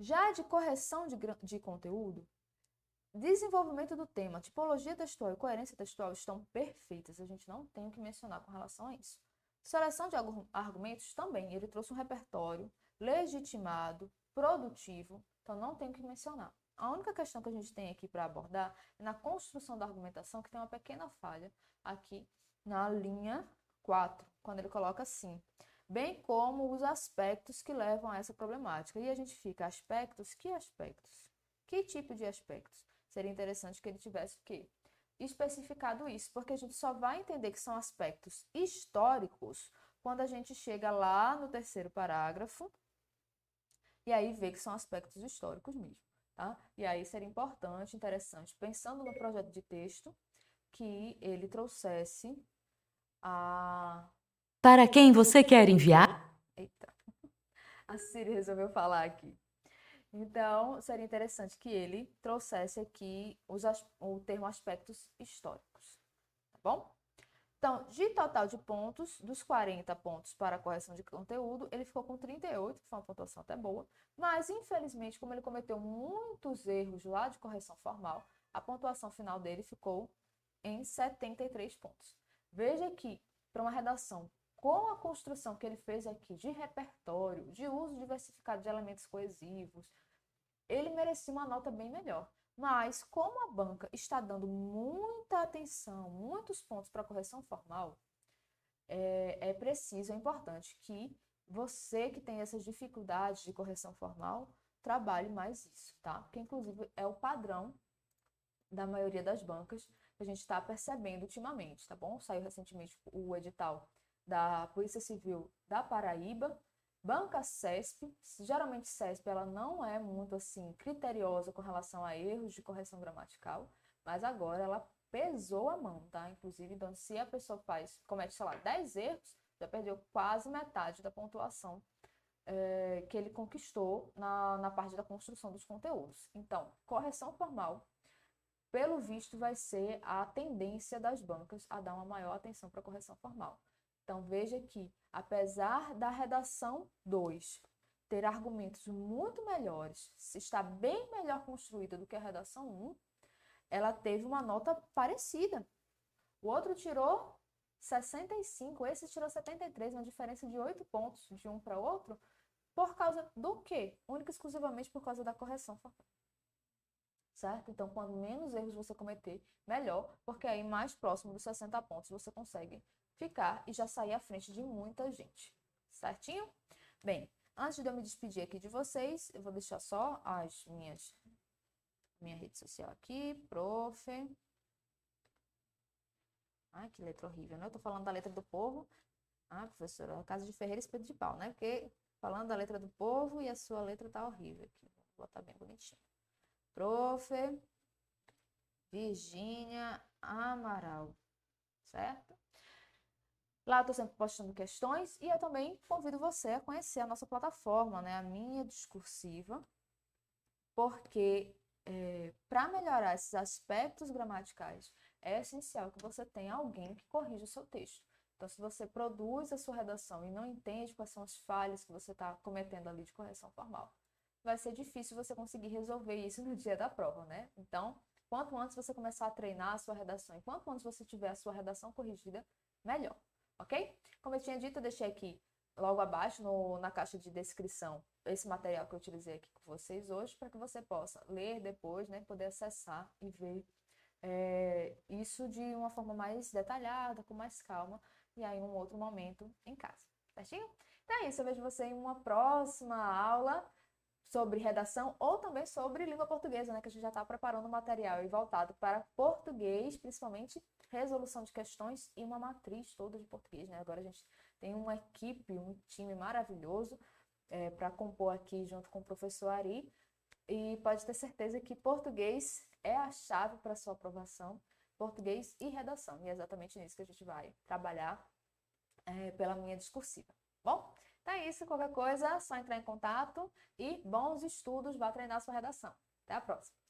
Já de correção de conteúdo, desenvolvimento do tema, tipologia textual e coerência textual estão perfeitas, a gente não tem o que mencionar com relação a isso. Seleção de argumentos também, ele trouxe um repertório legitimado, produtivo, então não tem o que mencionar. A única questão que a gente tem aqui para abordar é na construção da argumentação, que tem uma pequena falha aqui na linha 4, quando ele coloca assim, bem como os aspectos que levam a essa problemática. E a gente fica, aspectos? Que aspectos? Que tipo de aspectos? Seria interessante que ele tivesse o quê? Especificado isso, porque a gente só vai entender que são aspectos históricos quando a gente chega lá no terceiro parágrafo e aí vê que são aspectos históricos mesmo. Tá? E aí seria importante, interessante, pensando no projeto de texto, que ele trouxesse a... Para quem você quer enviar? Eita, a Siri resolveu falar aqui. Então, seria interessante que ele trouxesse aqui o termo aspectos históricos, tá bom? Então, de total de pontos, dos 40 pontos para a correção de conteúdo, ele ficou com 38, que foi uma pontuação até boa, mas, infelizmente, como ele cometeu muitos erros lá de correção formal, a pontuação final dele ficou em 73 pontos. Veja que, para uma redação com a construção que ele fez aqui de repertório, de uso diversificado de elementos coesivos, ele merecia uma nota bem melhor. Mas, como a banca está dando muita atenção, muitos pontos para correção formal, é preciso, é importante que você que tem essas dificuldades de correção formal, trabalhe mais isso, tá? Porque, inclusive, é o padrão da maioria das bancas que a gente está percebendo ultimamente, tá bom? Saiu recentemente o edital da Polícia Civil da Paraíba, banca CESP, geralmente CESP ela não é muito assim criteriosa com relação a erros de correção gramatical, mas agora ela pesou a mão, tá? Inclusive, então, se a pessoa comete, sei lá, 10 erros, já perdeu quase metade da pontuação que ele conquistou na parte da construção dos conteúdos. Então, correção formal, pelo visto, vai ser a tendência das bancas a dar uma maior atenção para a correção formal. Então, veja que, apesar da redação 2 ter argumentos muito melhores, está bem melhor construída do que a redação 1, ela teve uma nota parecida. O outro tirou 65, esse tirou 73, uma diferença de 8 pontos de um para o outro, por causa do quê? Única e exclusivamente por causa da correção formal. Certo? Então, quanto menos erros você cometer, melhor, porque aí mais próximo dos 60 pontos você consegue ficar e já sair à frente de muita gente, certinho? Bem, antes de eu me despedir aqui de vocês, eu vou deixar só as minha rede social aqui, prof. Ai, que letra horrível, né? Eu tô falando da letra do povo. Ah, professora, Casa de Ferreira, Espeto de Pau, né? Porque falando da letra do povo e a sua letra tá horrível aqui. Vou botar bem bonitinho. Prof. Virgínia Amaral, certo? Lá eu estou sempre postando questões e eu também convido você a conhecer a nossa plataforma, né? A Minha Discursiva, porque para melhorar esses aspectos gramaticais é essencial que você tenha alguém que corrija o seu texto. Então, se você produz a sua redação e não entende quais são as falhas que você está cometendo ali de correção formal, vai ser difícil você conseguir resolver isso no dia da prova, né? Então, quanto antes você começar a treinar a sua redação e quanto antes você tiver a sua redação corrigida, melhor. Ok? Como eu tinha dito, eu deixei aqui logo abaixo na caixa de descrição esse material que eu utilizei aqui com vocês hoje para que você possa ler depois, né? Poder acessar e ver isso de uma forma mais detalhada, com mais calma e aí um outro momento em casa. Certinho? Então é isso. Eu vejo você em uma próxima aula sobre redação ou também sobre língua portuguesa, né? Que a gente já está preparando material e voltado para português, principalmente resolução de questões e uma matriz toda de português, né? Agora a gente tem uma equipe, um time maravilhoso para compor aqui junto com o professor Ari e pode ter certeza que português é a chave para sua aprovação, português e redação, e é exatamente nisso que a gente vai trabalhar pela Minha Discursiva. Bom, então é isso, qualquer coisa é só entrar em contato e bons estudos, vá treinar sua redação. Até a próxima!